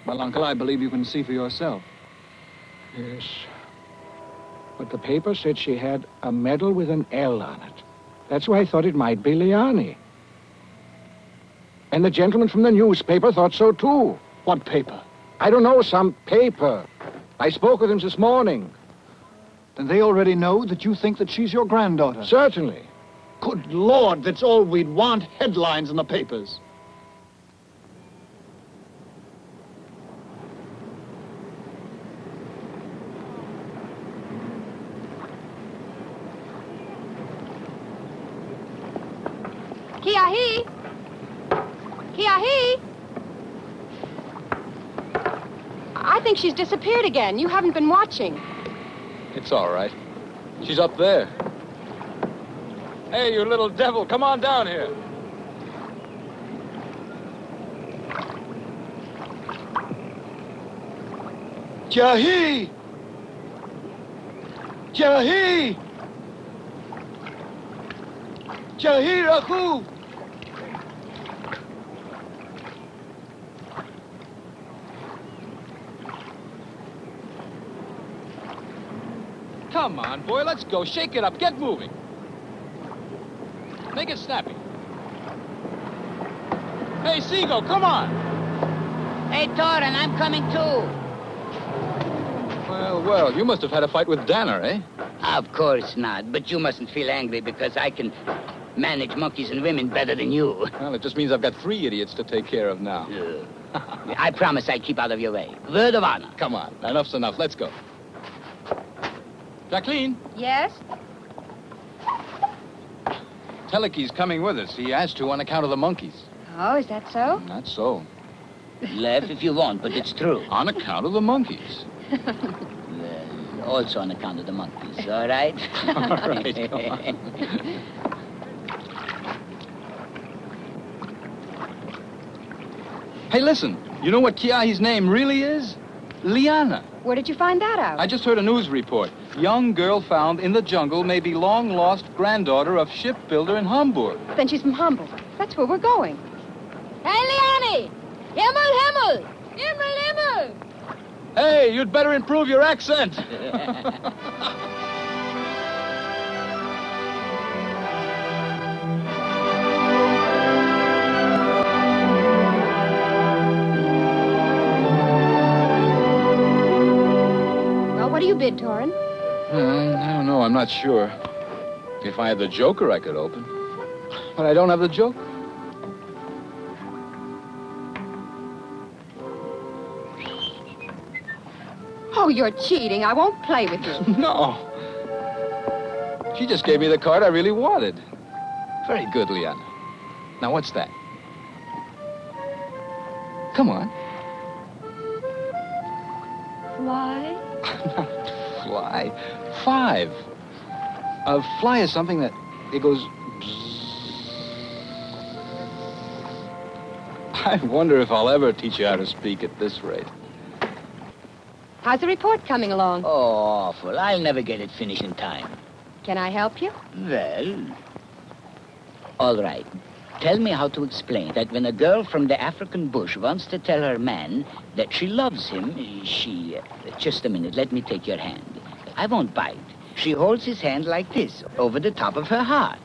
Well, Uncle, I believe you can see for yourself. Yes. But the paper said she had a medal with an L on it. That's why I thought it might be Liane. And the gentleman from the newspaper thought so, too. What paper? I don't know, some paper. I spoke with him this morning. Then they already know that you think that she's your granddaughter. Certainly. Good Lord, that's all we'd want, headlines in the papers. Kia-hee! Kia-hee! I think she's disappeared again. You haven't been watching. It's all right. She's up there. Hey, you little devil, come on down here. Jahi! Jahi! Jahi Raku! Come on, boy, let's go. Shake it up. Get moving. Make it snappy. Hey, Seagull, come on. Hey, Torin, I'm coming too. Well, well, you must have had a fight with Danner, eh? Of course not, but you mustn't feel angry because I can manage monkeys and women better than you. Well, it just means I've got three idiots to take care of now. Yeah. I promise I keep out of your way. Word of honor. Come on, enough's enough. Let's go. Jacqueline? Yes? Teleki's coming with us. He has to on account of the monkeys. Oh, is that so? Not so. Laugh if you want, but it's true. On account of the monkeys. Well, also on account of the monkeys, all right? All right, come on. Hey, listen, you know what Kiahi's name really is? Liana. Where did you find that out? I just heard a news report. Young girl found in the jungle may be long-lost granddaughter of shipbuilder in Hamburg. Then she's from Hamburg. That's where we're going. Hey, Liane! Himmel, Himmel! Himmel, Himmel! Hey, you'd better improve your accent. Bid, Torin? Hmm, I don't know. I'm not sure. If I had the Joker, I could open. But I don't have the Joker. Oh, you're cheating. I won't play with you. No. She just gave me the card I really wanted. Very good, Liana. Now, what's that? Come on. Why? Fly. Five. A fly is something that it goes. I wonder if I'll ever teach you how to speak at this rate. How's the report coming along? Oh, awful. I'll never get it finished in time. Can I help you? Well, all right. Tell me how to explain that when a girl from the African bush wants to tell her man that she loves him, she... Uh, just a minute, let me take your hand. I won't bite. She holds his hand like this, over the top of her heart.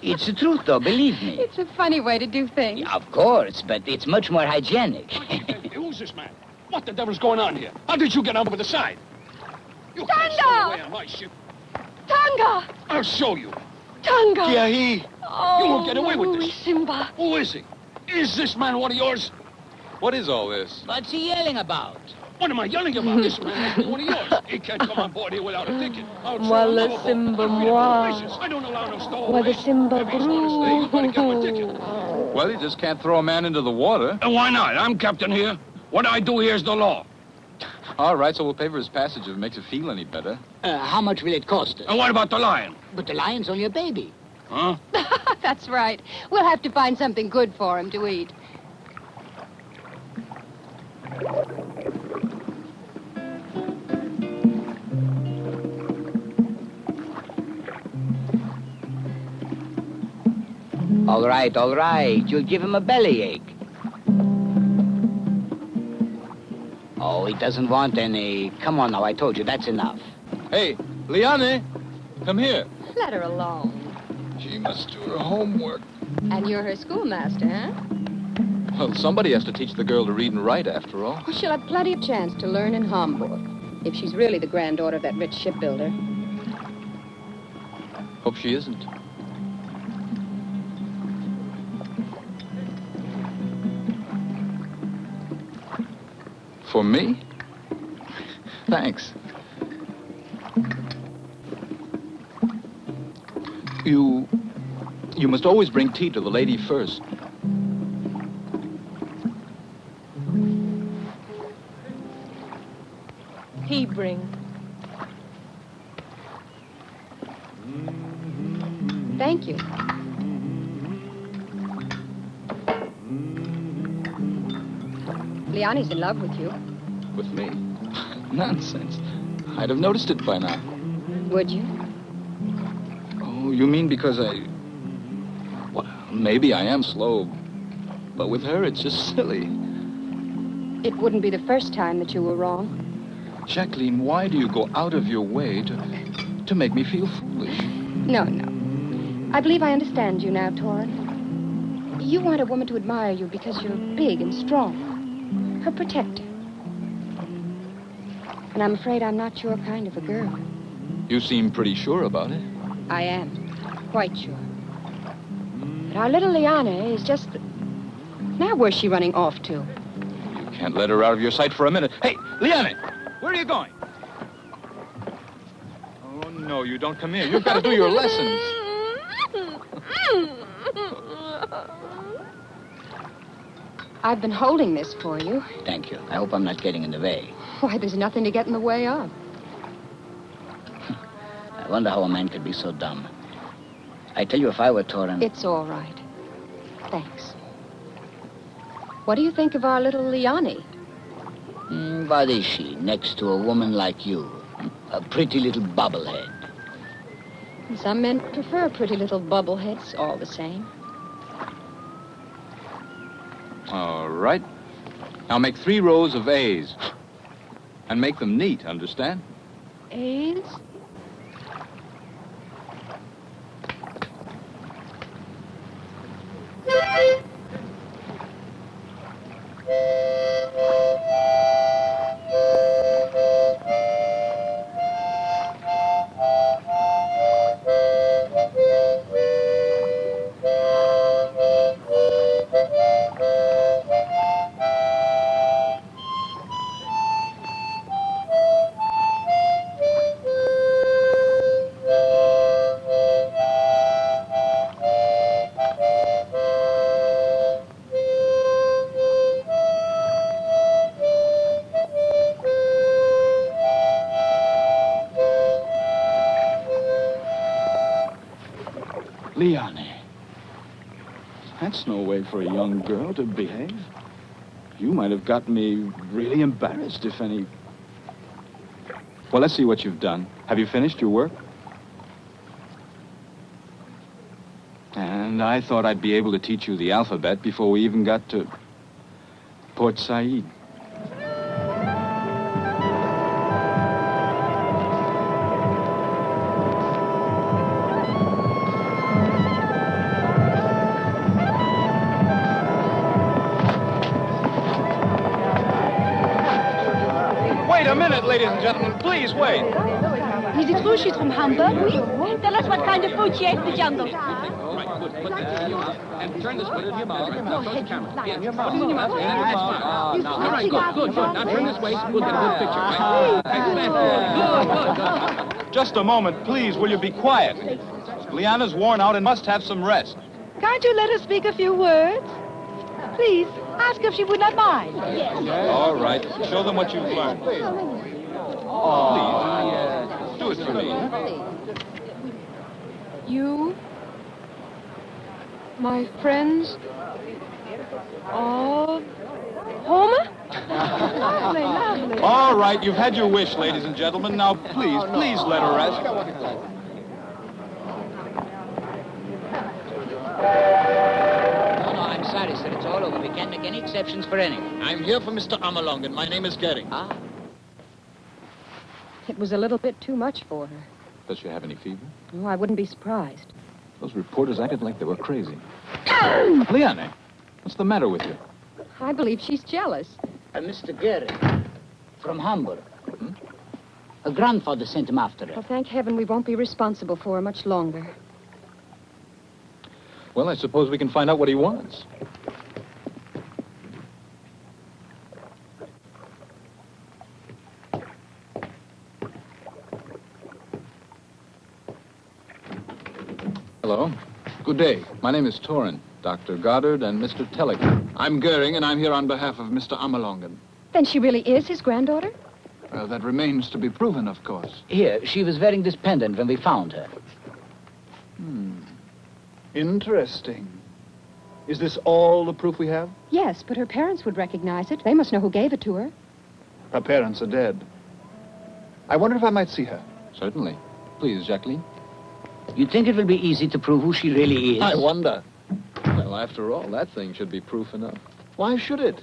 It's the truth, though, believe me. It's a funny way to do things. Yeah, of course, but it's much more hygienic. Who's this man? What the devil's going on here? How did you get over the side? You can't stay away on my ship. Tonga! I'll show you. Tonga! Kiahi! Oh, you won't get away with this. Simba. Who is he? Is this man one of yours? What is all this? What's he yelling about? What am I yelling about? This man is one of yours. He can't come on board here without a ticket. Walla Simba moi. I don't allow no stowaways. Walla Simba bro. Well, you just can't throw a man into the water. And why not? I'm captain here. What I do here is the law. All right, so we'll pay for his passage if it makes it feel any better. Uh, how much will it cost us? And what about the lion? But the lion's only a baby. Huh? That's right. We'll have to find something good for him to eat. All right, all right. You'll give him a bellyache. Oh, he doesn't want any. Come on now, I told you, that's enough. Hey, Liane, come here. Let her alone. She must do her homework. And you're her schoolmaster, huh? Well, somebody has to teach the girl to read and write, after all. Well, she'll have plenty of chance to learn in Hamburg, if she's really the granddaughter of that rich shipbuilder. Hope she isn't. For me? Thanks. You... you must always bring tea to the lady first. He bring. Thank you. Liani's in love with you. With me? Nonsense. I'd have noticed it by now. Would you? You mean because I... Well, maybe I am slow, but with her, it's just silly. It wouldn't be the first time that you were wrong. Jacqueline, why do you go out of your way to, to make me feel foolish? No, no. I believe I understand you now, Torrin. You want a woman to admire you because you're big and strong. Her protector. And I'm afraid I'm not your kind of a girl. You seem pretty sure about it. I am. Quite sure. But our little Liana is just... Now where's she running off to? You can't let her out of your sight for a minute. Hey, Liana, where are you going? Oh, no, you don't come here. You've got to do your lessons. I've been holding this for you. Thank you. I hope I'm not getting in the way. Why, there's nothing to get in the way of. I wonder how a man could be so dumb. I tell you, if I were Torrin... It's all right. Thanks. What do you think of our little Liani? Mm, what is she next to a woman like you? A pretty little bubblehead. Some men prefer pretty little bubbleheads all the same. All right. Now make three rows of A's. And make them neat, understand? A's? That's no way for a young girl to behave. You might have got me really embarrassed, if any. Well, let's see what you've done. Have you finished your work? And I thought I'd be able to teach you the alphabet before we even got to Port Said. Ladies and gentlemen, please wait. Is it true she's from Hamburg? Oui. Tell us what kind of food she ate in the jungle. And turn this way to your mouth. Close the camera. Put it in your mouth. All right, good, good, good. Now turn this way. We'll get a good picture. Excellent. Good, good. Just a moment, please. Will you be quiet? Liana's worn out and must have some rest. Can't you let her speak a few words? Please, ask if she would not mind. All right. Show them what you've learned. Oh, please, yes. Do it for me. You, my friends, all... Homer? All right, you've had your wish, ladies and gentlemen. Now, please, please let her rest. I'm sorry, sir. It's all over. We can't make any exceptions for anyone. I'm here for Mister Amelong, and my name is Gehring. Ah. It was a little bit too much for her. Does she have any fever? Oh, I wouldn't be surprised. Those reporters acted like they were crazy. Liana, what's the matter with you? I believe she's jealous. Uh, Mister Gehring, from Hamburg. Hmm? Her grandfather sent him after her. Well, thank heaven we won't be responsible for her much longer. Well, I suppose we can find out what he wants. Hello. Good day. My name is Torrin, Doctor Goddard and Mister Tellick. I'm Gehring, and I'm here on behalf of Mister Amelongen. Then she really is his granddaughter? Well, that remains to be proven, of course. Here, she was wearing this pendant when we found her. Hmm. Interesting. Is this all the proof we have? Yes, but her parents would recognize it. They must know who gave it to her. Her parents are dead. I wonder if I might see her. Certainly. Please, Jacqueline. You think it will be easy to prove who she really is? I wonder. Well, after all, that thing should be proof enough. Why should it?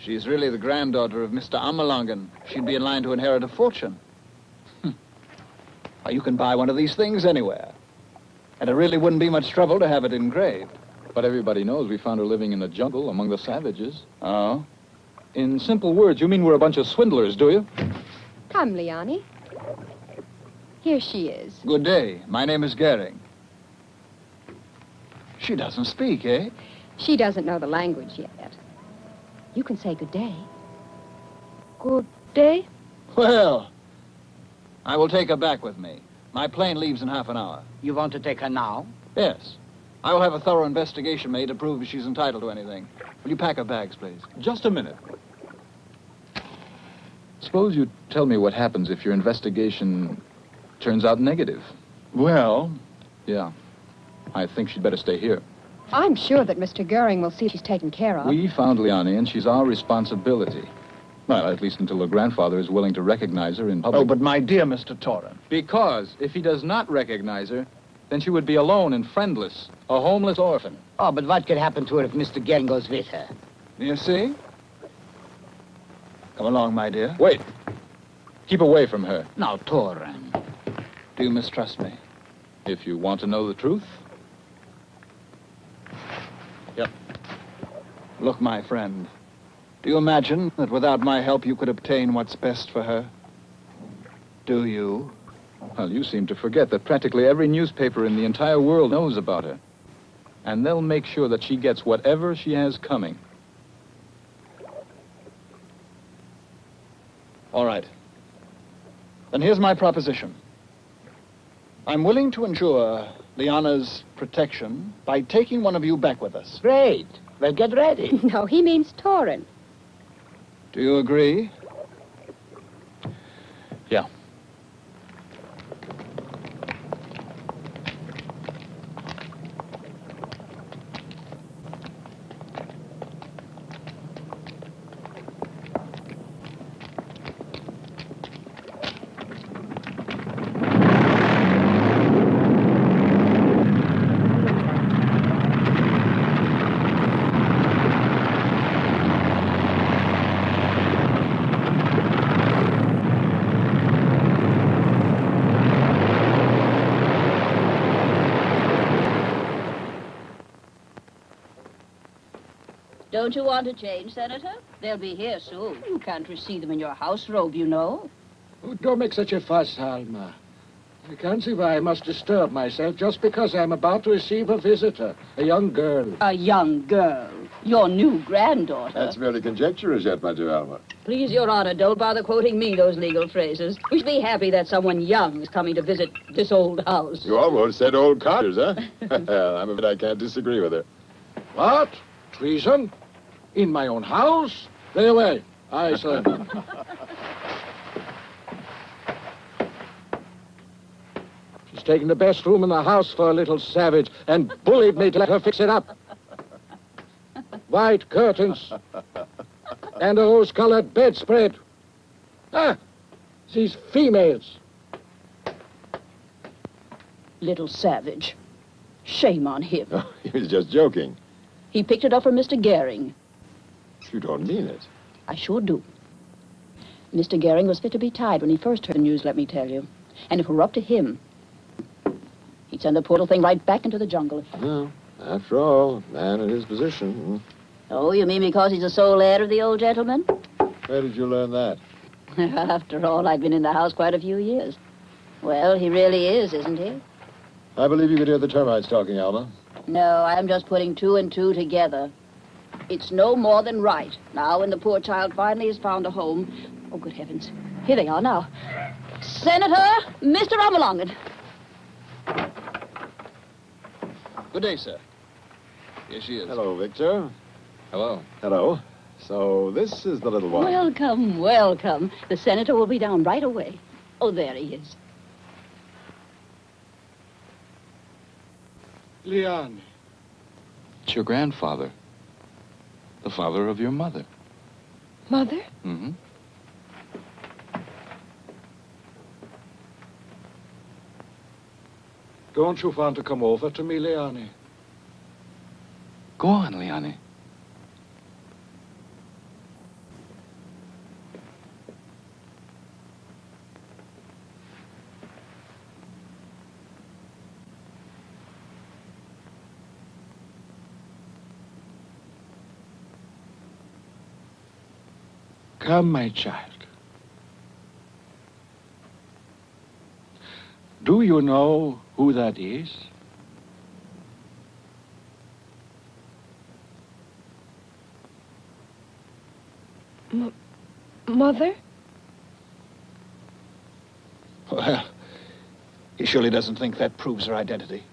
She's really the granddaughter of Mister Ammerlangen. She'd be in line to inherit a fortune. You can buy one of these things anywhere. And it really wouldn't be much trouble to have it engraved. But everybody knows we found her living in the jungle among the savages. Oh? In simple words, you mean we're a bunch of swindlers, do you? Come, Liani. Here she is. Good day. My name is Gehring. She doesn't speak, eh? She doesn't know the language yet. You can say good day. Good day? Well, I will take her back with me. My plane leaves in half an hour. You want to take her now? Yes. I will have a thorough investigation made to prove if she's entitled to anything. Will you pack her bags, please? Just a minute. Suppose you tell me what happens if your investigation turns out negative. Well, yeah. I think she'd better stay here. I'm sure that Mister Gehring will see she's taken care of. We found Liani, and she's our responsibility. Well, at least until her grandfather is willing to recognize her in public. Oh, but my dear Mister Torrance. Because if he does not recognize her, then she would be alone and friendless, a homeless orphan. Oh, but what could happen to her if Mister Gehring goes with her? You see? Come along, my dear. Wait. Keep away from her. Now, Torrance. Do you mistrust me? If you want to know the truth... Yep. Look, my friend, do you imagine that without my help you could obtain what's best for her? Do you? Well, you seem to forget that practically every newspaper in the entire world knows about her. And they'll make sure that she gets whatever she has coming. All right. Then here's my proposition. I'm willing to ensure Liana's protection by taking one of you back with us. Great. Well, get ready. No, he means Torrin. Do you agree? Yeah. Don't you want a change, Senator? They'll be here soon. You can't receive them in your house robe, you know. Oh, don't make such a fuss, Alma. I can't see why I must disturb myself just because I'm about to receive a visitor, a young girl. A young girl? Your new granddaughter? That's merely conjecture as yet, my dear Alma. Please, Your Honor, don't bother quoting me those legal phrases. We should be happy that someone young is coming to visit this old house. You almost said old codgers, huh? I'm afraid I can't disagree with her. What? Treason? In my own house? Lay away. Aye, sir. She's taken the best room in the house for a little savage and bullied me to let her fix it up. White curtains and a rose-colored bedspread. Ah, these females. Little savage. Shame on him. Oh, he was just joking. He picked it up for Mister Gehring. You don't mean it. I sure do. Mister Gehring was fit to be tied when he first heard the news, let me tell you. And if it were up to him, he'd send the poor little thing right back into the jungle. No, after all, a man in his position. Oh, you mean because he's the sole heir of the old gentleman? Where did you learn that? After all, I've been in the house quite a few years. Well, he really is, isn't he? I believe you could hear the termites talking, Alma. No, I'm just putting two and two together. It's no more than right. Now, when the poor child finally has found a home... Oh, good heavens. Here they are now. Senator, Mister Ammerlangen. Good day, sir. Here she is. Hello, Victor. Hello. Hello. So, this is the little one. Welcome, welcome. The senator will be down right away. Oh, there he is. Liani. It's your grandfather. The father of your mother. Mother? Mm-hmm. Don't you want to come over to me, Liani? Go on, Liani. Come, my child. Do you know who that is? M- Mother? Well, he surely doesn't think that proves her identity.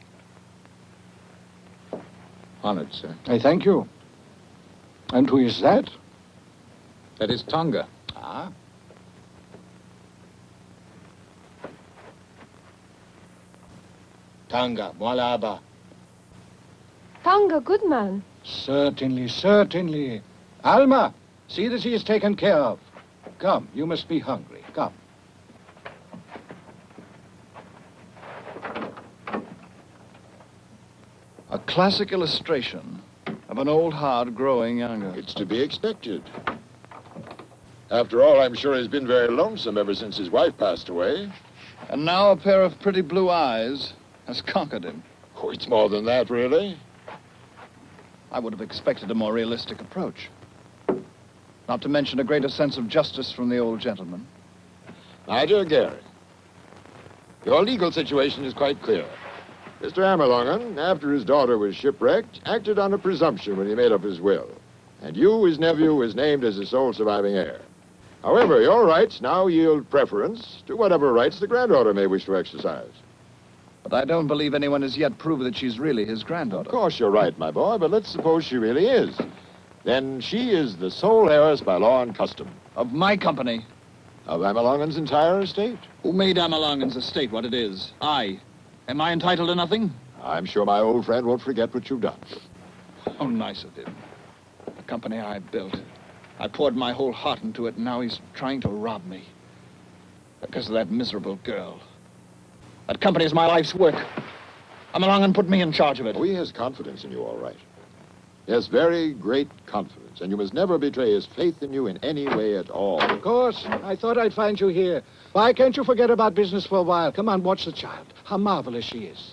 Honored, sir. I thank you. And who is that? That is Tonga. Ah. Tonga, Mwalaba. Tonga, good man. Certainly, certainly. Alma, see that he is taken care of. Come, you must be hungry. Come. A classic illustration of an old heart growing younger. It's to be expected. After all, I'm sure he's been very lonesome ever since his wife passed away. And now a pair of pretty blue eyes has conquered him. Oh, it's more than that, really. I would have expected a more realistic approach. Not to mention a greater sense of justice from the old gentleman. My dear Gary, your legal situation is quite clear. Mister Hammerlongen, after his daughter was shipwrecked, acted on a presumption when he made up his will. And you, his nephew, was named as the sole surviving heir. However, your rights now yield preference to whatever rights the granddaughter may wish to exercise. But I don't believe anyone has yet proved that she's really his granddaughter. Of course you're right, my boy, but let's suppose she really is. Then she is the sole heiress by law and custom. Of my company. Of Amalongan's entire estate. Who made Amalongan's estate what it is? I. Am I entitled to nothing? I'm sure my old friend won't forget what you've done. How nice of him. The company I built. I poured my whole heart into it, and now he's trying to rob me. Because of that miserable girl. That company is my life's work. Come along and put me in charge of it. Oh, he has confidence in you, all right. He has very great confidence, and you must never betray his faith in you in any way at all. Of course. I thought I'd find you here. Why can't you forget about business for a while? Come on, watch the child. How marvelous she is.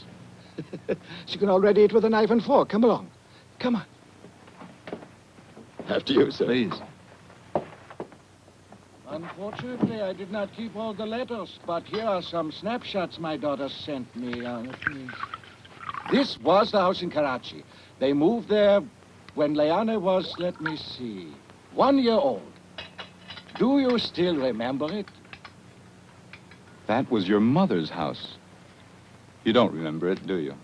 She can already eat with a knife and fork. Come along. Come on. After you, sir. Please. Unfortunately, I did not keep all the letters, but here are some snapshots my daughter sent me. Uh, this was the house in Karachi. They moved there when Leanne was, let me see, one year old. Do you still remember it? That was your mother's house. You don't remember it, do you?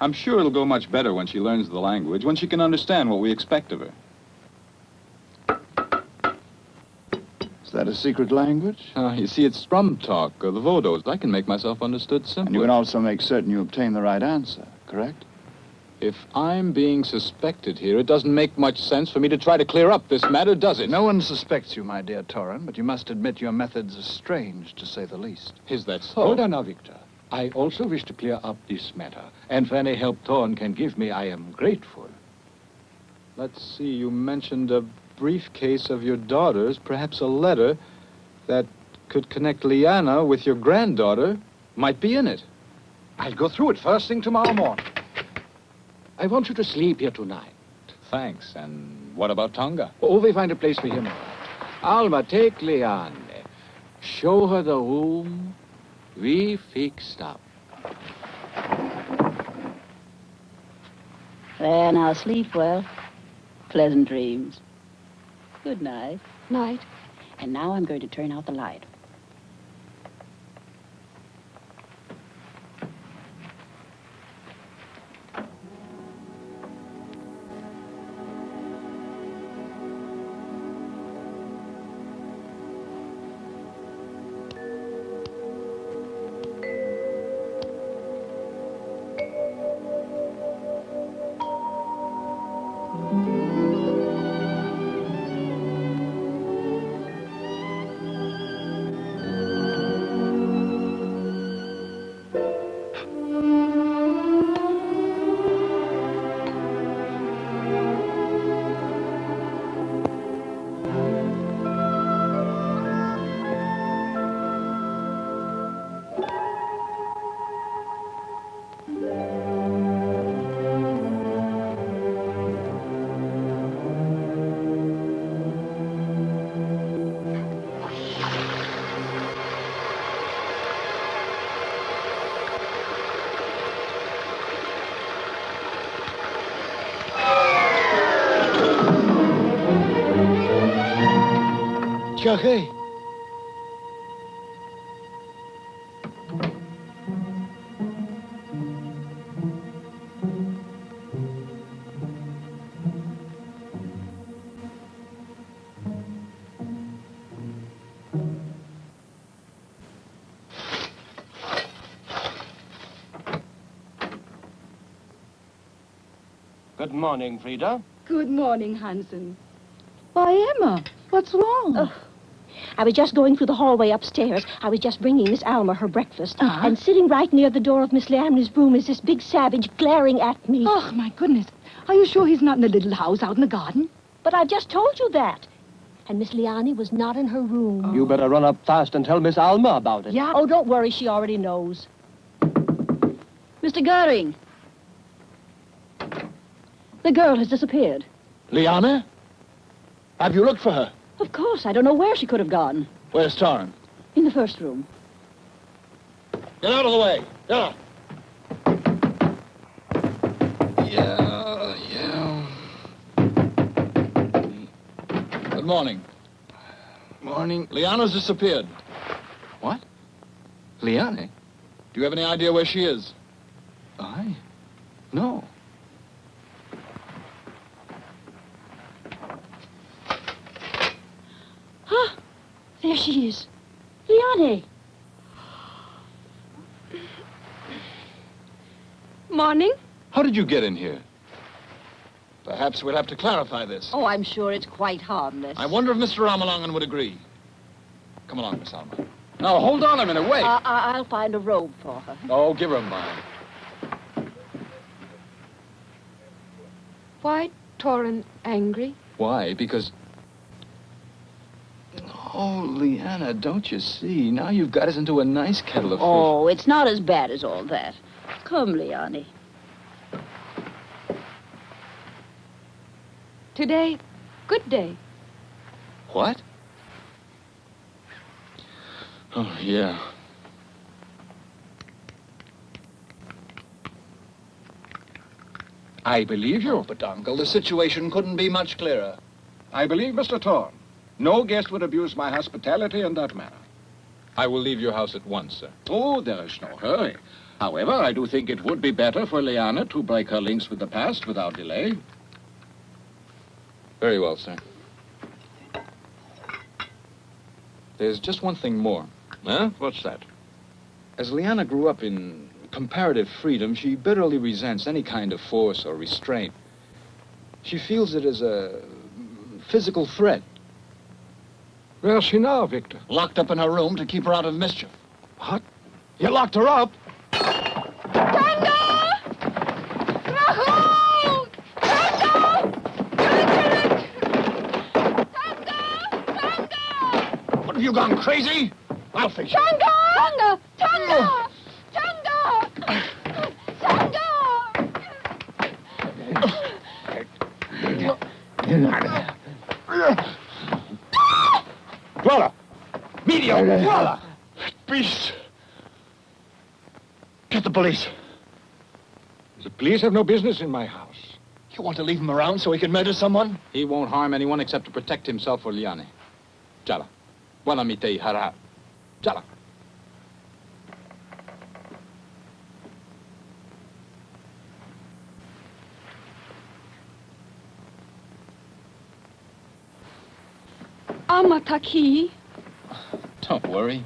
I'm sure it'll go much better when she learns the language, when she can understand what we expect of her. Is that a secret language? Uh, you see, it's Strum talk, or the Vodos. I can make myself understood simply. And you can also make certain you obtain the right answer, correct? If I'm being suspected here, it doesn't make much sense for me to try to clear up this matter, does it? No one suspects you, my dear Torran, but you must admit your methods are strange, to say the least. Is that so? Hold on now, Victor. I also wish to clear up this matter, and for any help Torran can give me, I am grateful. Let's see, you mentioned a briefcase of your daughter's, perhaps a letter that could connect Liana with your granddaughter might be in it. I'll go through it first thing tomorrow morning. I want you to sleep here tonight. Thanks, and what about Tonga? Oh, we find a place for him. Alma, take Liane. Show her the room. We fixed up. There, now sleep well. Pleasant dreams. Good night. Night. And now I'm going to turn out the light. Jacquet. Good morning, Frida. Good morning, Hansen. Why, Emma, what's wrong? Oh, I was just going through the hallway upstairs. I was just bringing Miss Alma her breakfast. Uh-huh. And sitting right near the door of Miss Leamney's room is this big savage glaring at me. Oh, my goodness. Are you sure he's not in the little house out in the garden? But I've just told you that. And Miss Leamney was not in her room. Oh. You better run up fast and tell Miss Alma about it. Yeah. Oh, don't worry. She already knows. Mister Goering. The girl has disappeared. Leamney? Have you looked for her? Of course. I don't know where she could have gone. Where's Torrin? In the first room. Get out of the way. Get out. Yeah, yeah. Good morning. Morning. Leamney's disappeared. What? Leamney? Do you have any idea where she is? I? No. There she is. Leamney. Morning. How did you get in here? Perhaps we'll have to clarify this. Oh, I'm sure it's quite harmless. I wonder if Mister Ramalongan would agree. Come along, Miss Alma. Now, hold on a minute. Wait. Uh, I'll find a robe for her. Oh, give her mine. Why Torrin angry? Why? Because... Oh, Leamney, don't you see? Now you've got us into a nice kettle of fish. Oh, it's not as bad as all that. Come, Leamney. Today, good day. What? Oh, yeah. I believe you. Oh, but, Uncle, the situation couldn't be much clearer. I believe Mister Torrin. No guest would abuse my hospitality in that manner. I will leave your house at once, sir. Oh, there is no hurry. However, I do think it would be better for Leamney to break her links with the past without delay. Very well, sir. There's just one thing more. Huh? What's that? As Leamney grew up in comparative freedom, she bitterly resents any kind of force or restraint. She feels it as a physical threat. Where's she now, Victor? Locked up in her room to keep her out of mischief. What? You locked her up? Tango! Rahul! Tango! Tango! Tango! What, have you gone crazy? I'll fix you. Tango! Tango! Tango! Tango! Tango! Get out of there. Voila! Medio! Voila! Beast! Get the police. The police have no business in my house. You want to leave him around so he can murder someone? He won't harm anyone except to protect himself or Leamney. Jala. Wanamite hara. Jala. Amataki. Don't worry.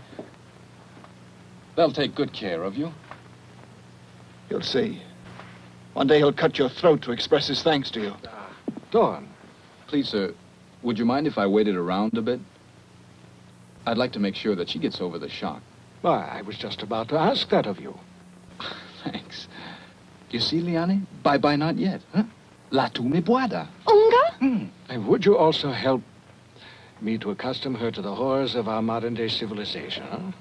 They'll take good care of you. You'll see. One day he'll cut your throat to express his thanks to you. Dawn. Please, sir, would you mind if I waited around a bit? I'd like to make sure that she gets over the shock. Why, I was just about to ask that of you. Thanks. Do you see, Leamney? Bye-bye not yet, huh? La tu me boada. Unga? Mm. And would you also help me to accustom her to the horrors of our modern-day civilization, huh?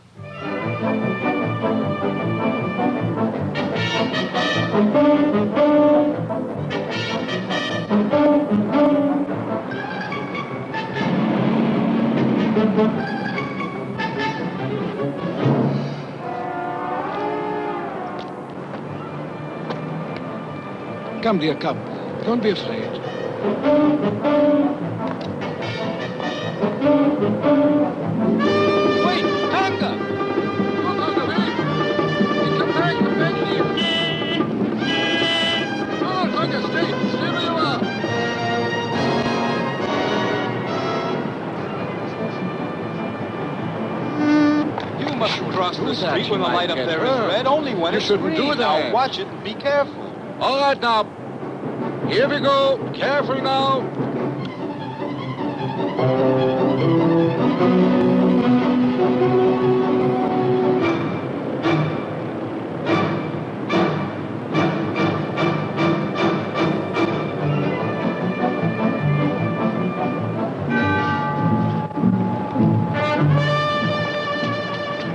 Come, dear, come. Don't be afraid. Thank you. The street when the light up there is red, only when it shouldn't do it. Now watch it and be careful. All right, now. Here we go. Careful now.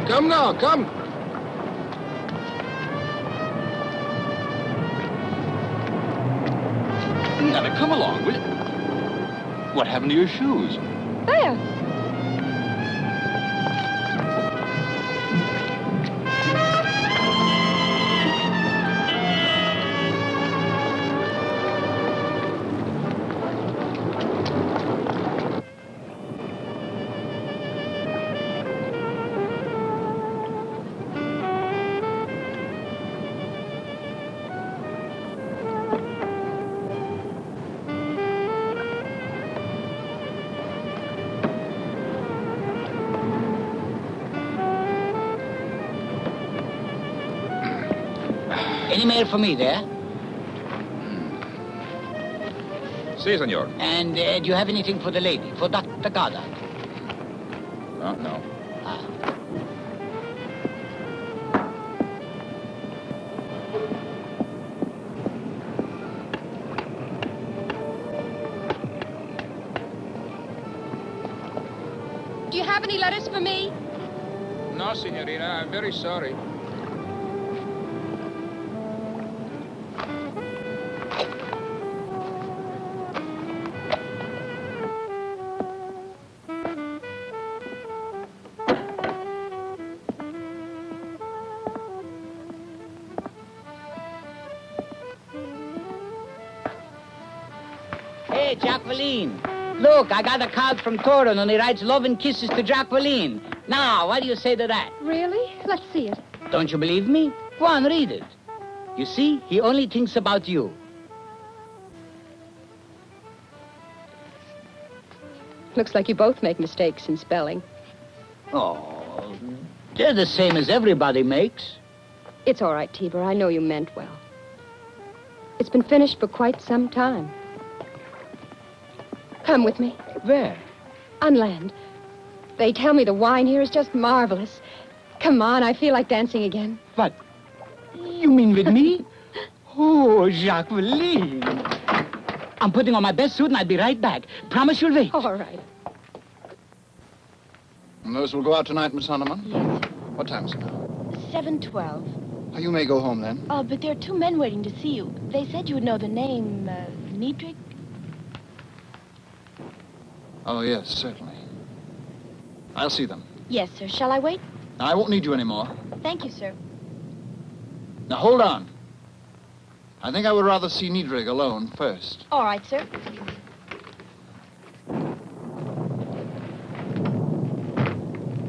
Come now, come. Now, now come along, will you? What happened to your shoes? There. Any mail for me there? Si, senor. And uh, do you have anything for the lady, for Doctor Garda? No, no. Ah. Do you have any letters for me? No, senorita. I'm very sorry. Jacqueline, look, I got a card from Torin, and he writes love and kisses to Jacqueline. Now, what do you say to that? Really? Let's see it. Don't you believe me? Go on, read it. You see, he only thinks about you. Looks like you both make mistakes in spelling. Oh, they're the same as everybody makes. It's all right, Tiber. I know you meant well. It's been finished for quite some time. Come with me. Where? On land. They tell me the wine here is just marvelous. Come on, I feel like dancing again. What? You mean with me? Oh, Jacqueline. I'm putting on my best suit and I'll be right back. Promise you'll wait. All right. And those will go out tonight, Miss Honeyman? Yes. What time is it now? seven twelve. Oh, you may go home then. Oh, but there are two men waiting to see you. They said you would know the name, uh, Niedrick. Oh, yes, certainly. I'll see them. Yes, sir. Shall I wait? No, I won't need you anymore. Thank you, sir. Now, hold on. I think I would rather see Niedrig alone first. All right, sir.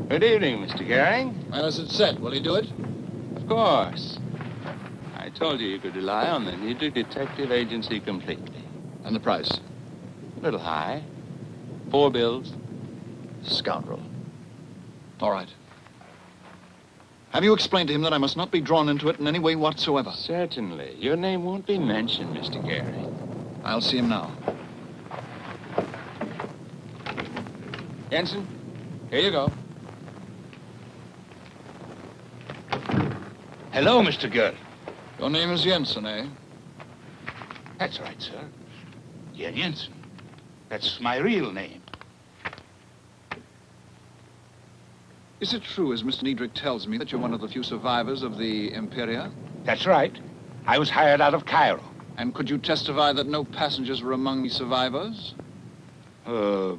Good evening, Mister Gehring. Well, as it's set, will he do it? Of course. I told you you could rely on the Niedrig Detective Agency completely. And the price? A little high. Four bills. Scoundrel. All right. Have you explained to him that I must not be drawn into it in any way whatsoever? Certainly. Your name won't be mentioned, Mister Gehring. I'll see him now. Jensen, here you go. Hello, Mister Gehring. Your name is Jensen, eh? That's right, sir. Yeah, Jensen. That's my real name. Is it true, as Mister Niedrick tells me, that you're one of the few survivors of the Imperia? That's right. I was hired out of Cairo. And could you testify that no passengers were among the survivors? Uh,